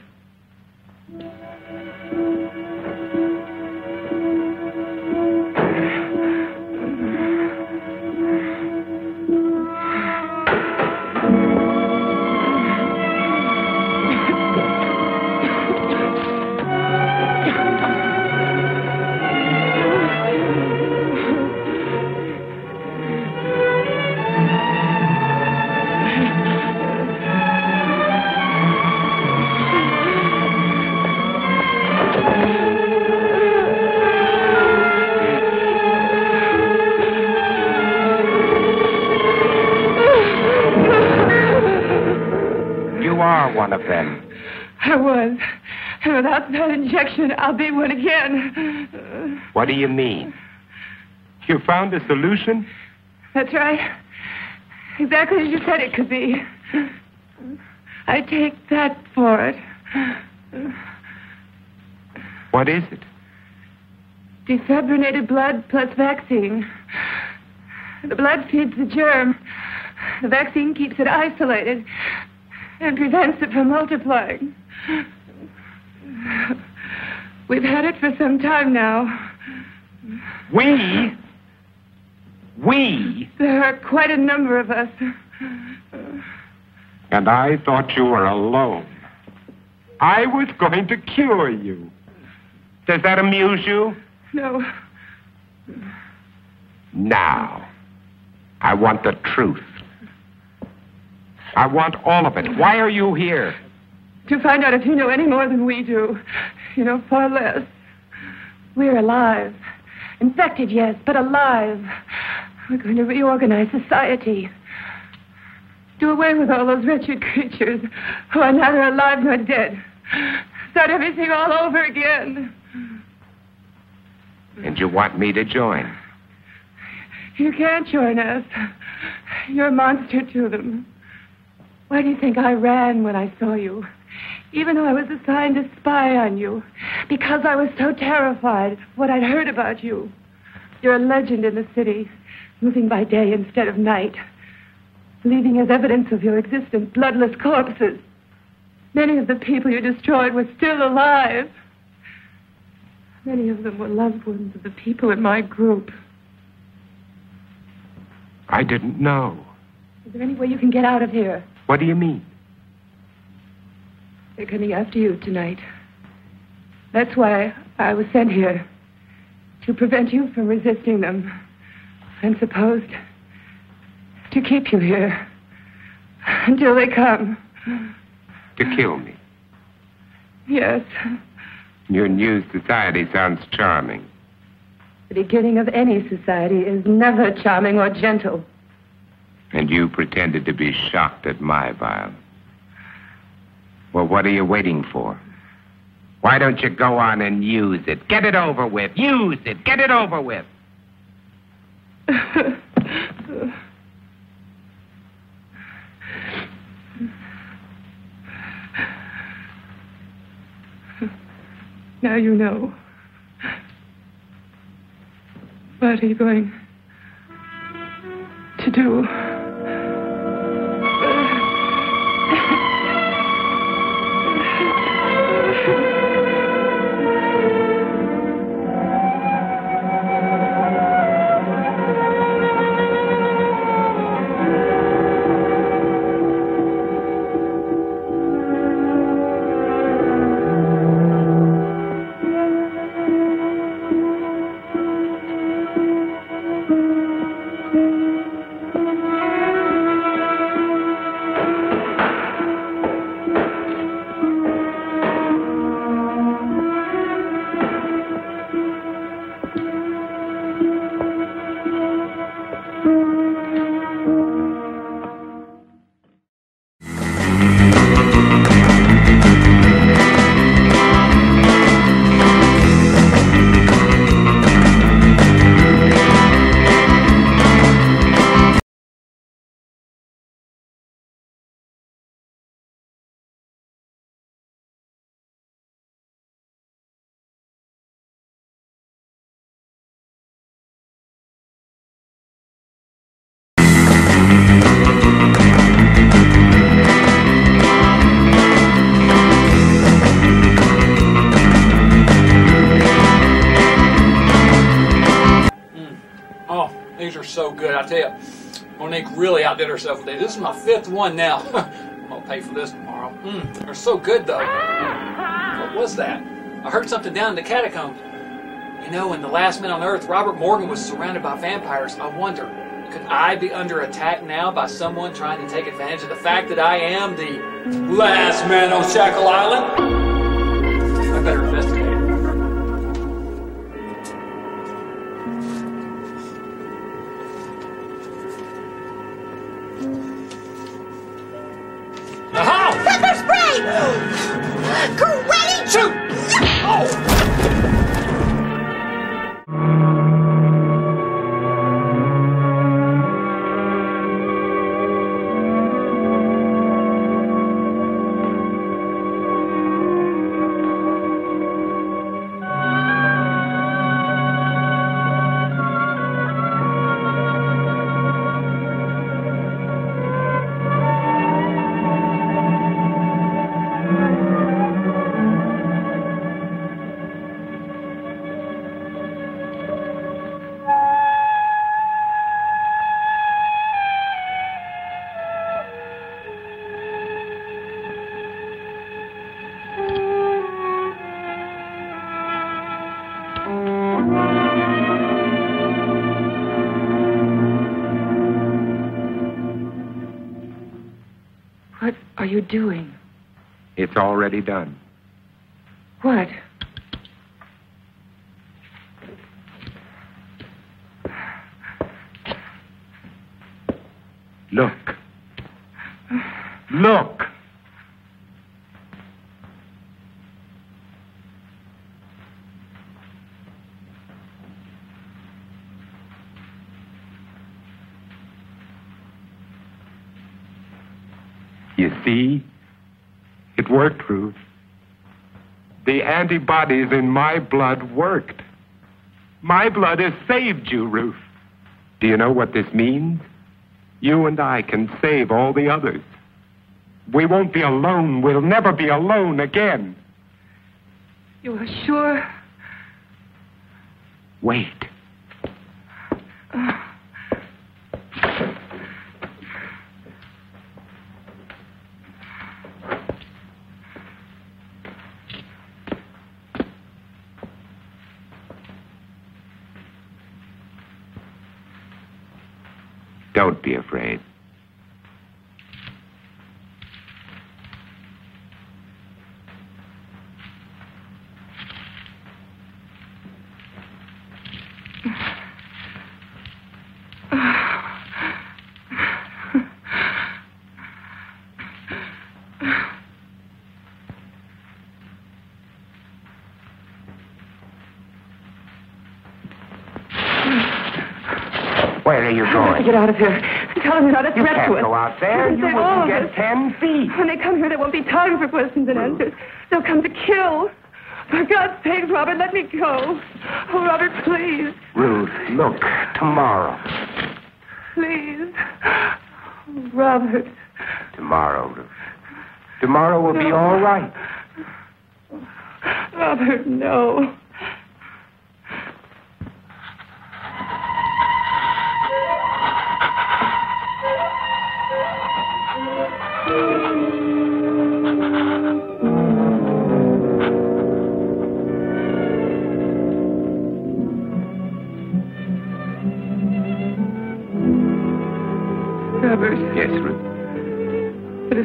Injection, I'll be one again. What do you mean? You found a solution? That's right. Exactly as you said it could be. I take that for it. What is it? Defibrinated blood plus vaccine. The blood feeds the germ. The vaccine keeps it isolated and prevents it from multiplying. We've had it for some time now. We? We? There are quite a number of us. And I thought you were alone. I was going to cure you. Does that amuse you? No. Now, I want the truth. I want all of it. Why are you here? To find out if you know any more than we do. You know, far less. We're alive. Infected, yes, but alive. We're going to reorganize society. Do away with all those wretched creatures who are neither alive nor dead. Start everything all over again. And you want me to join? You can't join us. You're a monster to them. Why do you think I ran when I saw you? Even though I was assigned to spy on you, because I was so terrified what I'd heard about you. You're a legend in the city, moving by day instead of night, leaving as evidence of your existence bloodless corpses. Many of the people you destroyed were still alive. Many of them were loved ones of the people in my group. I didn't know. Is there any way you can get out of here? What do you mean? They're coming after you tonight. That's why I was sent here. To prevent you from resisting them. I'm supposed to keep you here. Until they come. To kill me? Yes. Your new society sounds charming. The beginning of any society is never charming or gentle. And you pretended to be shocked at my violence. Well, what are you waiting for? Why don't you go on and use it? Get it over with. Use it. Get it over with. Now you know. What are you going to do? good, I tell you. Monique really outdid herself today. This is my fifth one now. I'm going to pay for this tomorrow. Mm, they're so good, though. What was that? I heard something down in the catacombs. You know, in The Last Man on Earth, Robert Morgan was surrounded by vampires. I wonder, could I be under attack now by someone trying to take advantage of the fact that I am the last man on Shackle Island? I better investigate. You're doing? It's already done. What? Look. Look. You see, it worked, Ruth. The antibodies in my blood worked. My blood has saved you, Ruth. Do you know what this means? You and I can save all the others. We won't be alone. We'll never be alone again. You are sure? Wait. Don't be afraid. Where are you going? Get out of here. Tell them you're not a you threat to us. You can't go out there. You wouldn't get ten feet. When they come here, there won't be time for questions and answers. They'll come to kill. For God's sake, Robert, let me go. Oh, Robert, please. Ruth, look. Tomorrow. Please. Oh, Robert. Tomorrow, Ruth. Tomorrow will no. be all right. Robert, no.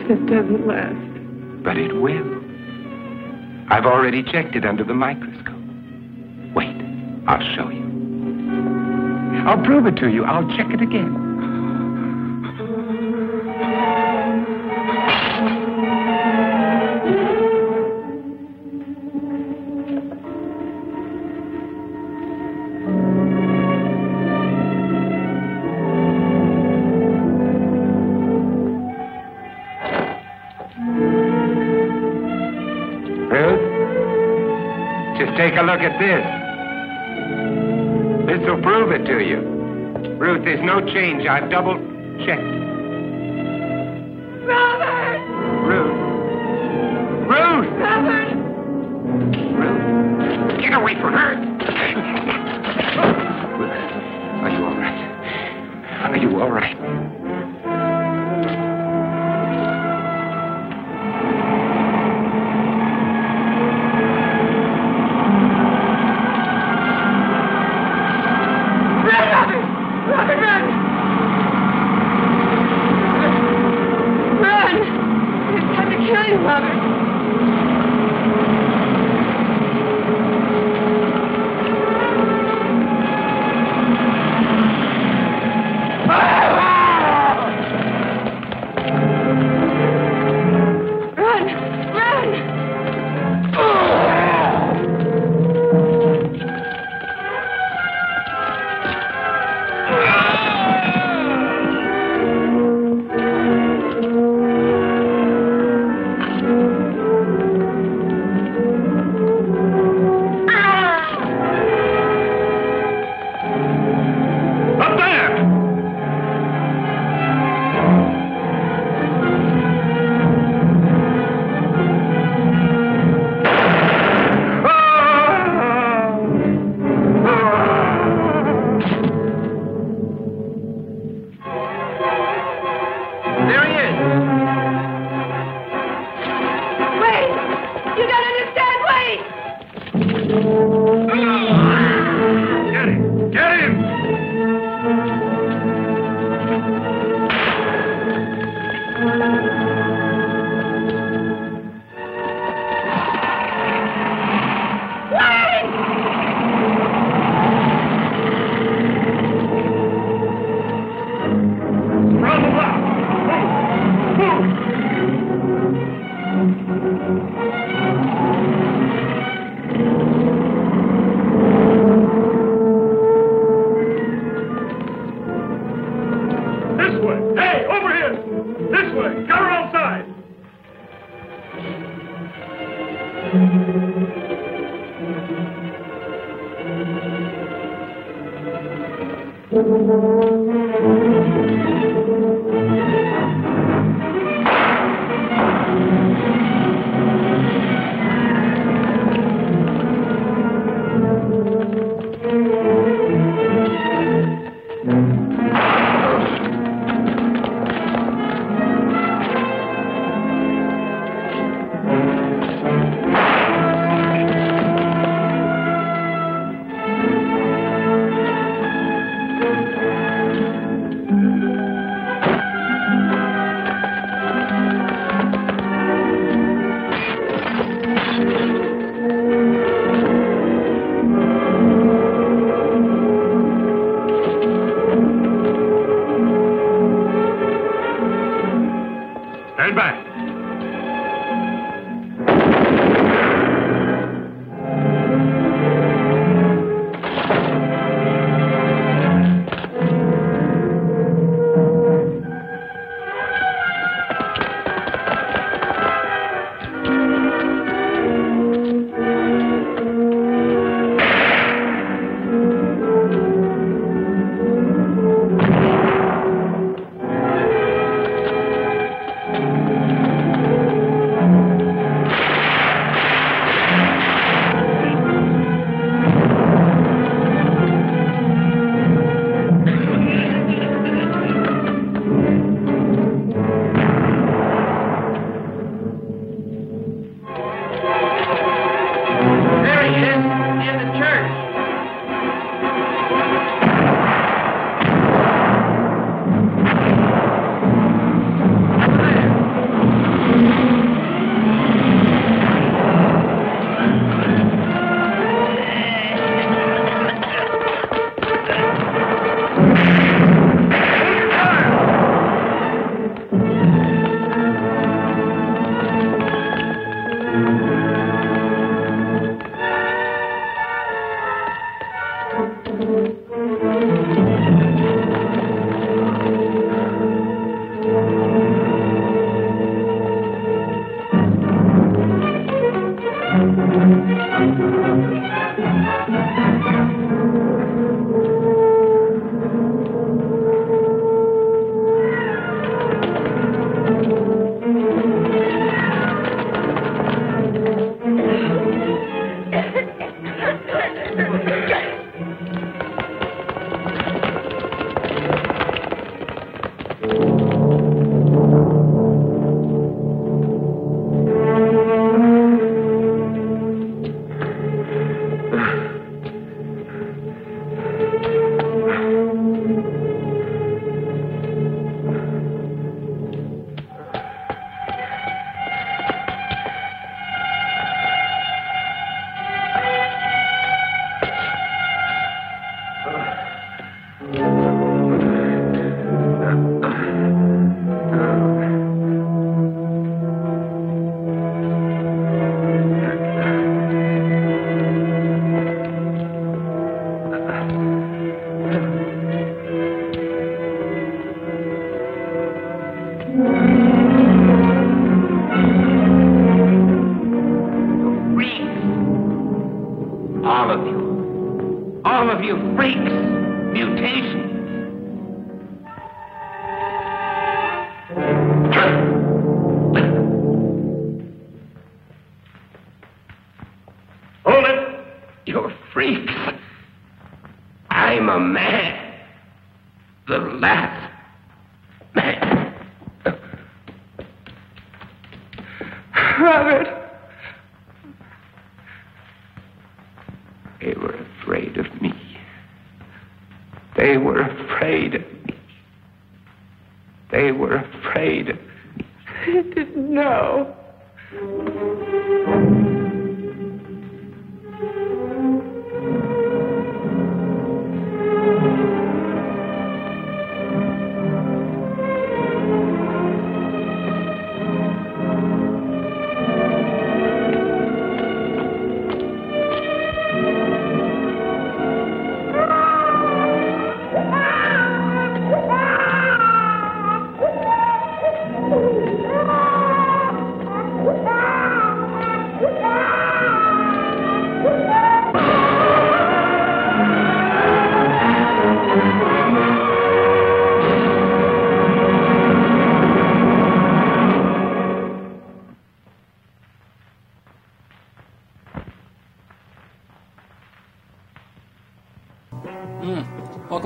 It doesn't last. But it will. I've already checked it under the microscope. Wait, I'll show you. I'll prove it to you. I'll check it again. Take a look at this. This will prove it to you. Ruth, there's no change. I've double-checked. Robert! Ruth. Ruth! Robert! Ruth. Get away from her! Are you all right?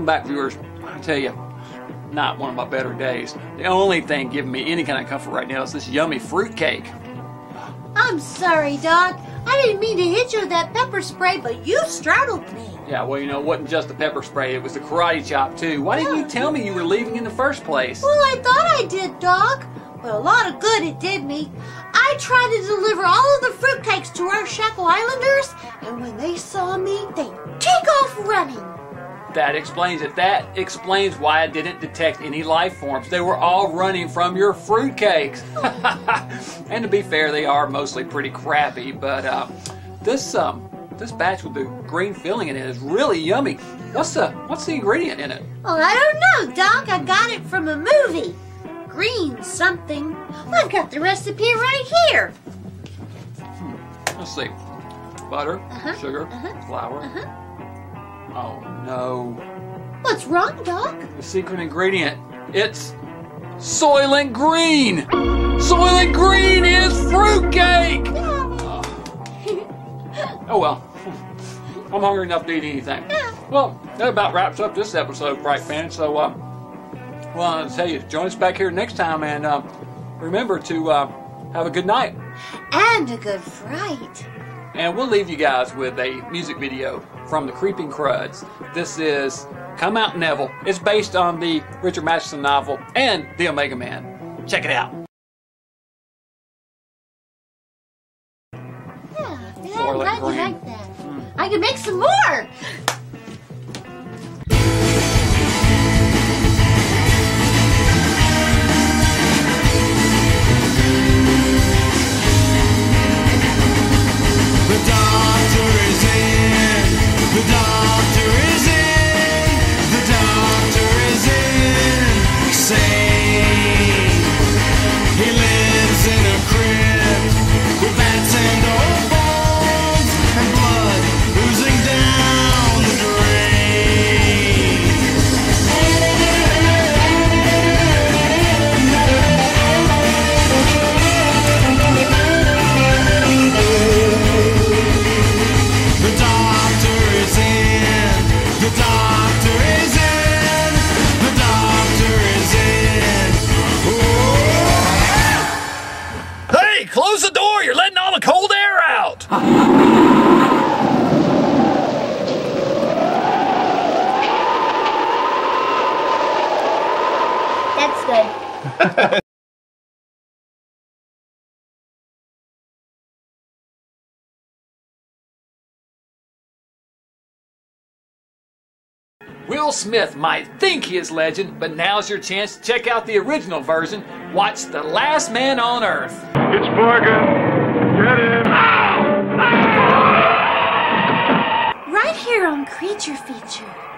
back, viewers, I tell you, not one of my better days. The only thing giving me any kind of comfort right now is this yummy fruitcake. I'm sorry, Doc. I didn't mean to hit you with that pepper spray, but you startled me. Yeah, well, you know, it wasn't just the pepper spray. It was the karate chop, too. Why didn't you tell me you were leaving in the first place? Well, I thought I did, Doc. But a lot of good it did me. I tried to deliver all of the fruitcakes to our Shackle Islanders, and when they saw me, they take off running. That explains it. That explains why I didn't detect any life forms. They were all running from your fruitcakes. And to be fair, they are mostly pretty crappy, but uh, this um, this batch with the green filling in it is really yummy. What's the, what's the ingredient in it? Well, I don't know, Doc. I got it from a movie. Green something. Well, I've got the recipe right here. Hmm. Let's see. Butter, uh-huh. sugar, uh-huh. flour. Uh-huh. Oh, no. What's wrong, Doc? The secret ingredient. It's Soylent Green. Soylent Green is fruitcake. Yeah. Oh. Oh, well. I'm hungry enough to eat anything. Yeah. Well, that about wraps up this episode, Bright Fan. So, uh, well, I'll tell you, join us back here next time. And uh, remember to uh, have a good night. And a good fright. And we'll leave you guys with a music video from the Creeping Cruds. This is Come Out, Neville. It's based on the Richard Matheson novel and The Omega Man. Check it out. Yeah, yeah, I like, like that. Mm. I can make some more! The doctor is in, the doctor is in, safe. He lives in a crib with bats and old bones and blood oozing down the drain. Close the door! You're letting all the cold air out! That's good. Will Smith might think he is legend, but now's your chance to check out the original version. Watch The Last Man on Earth. It's Morgan. Get in. Right here on Creature Feature.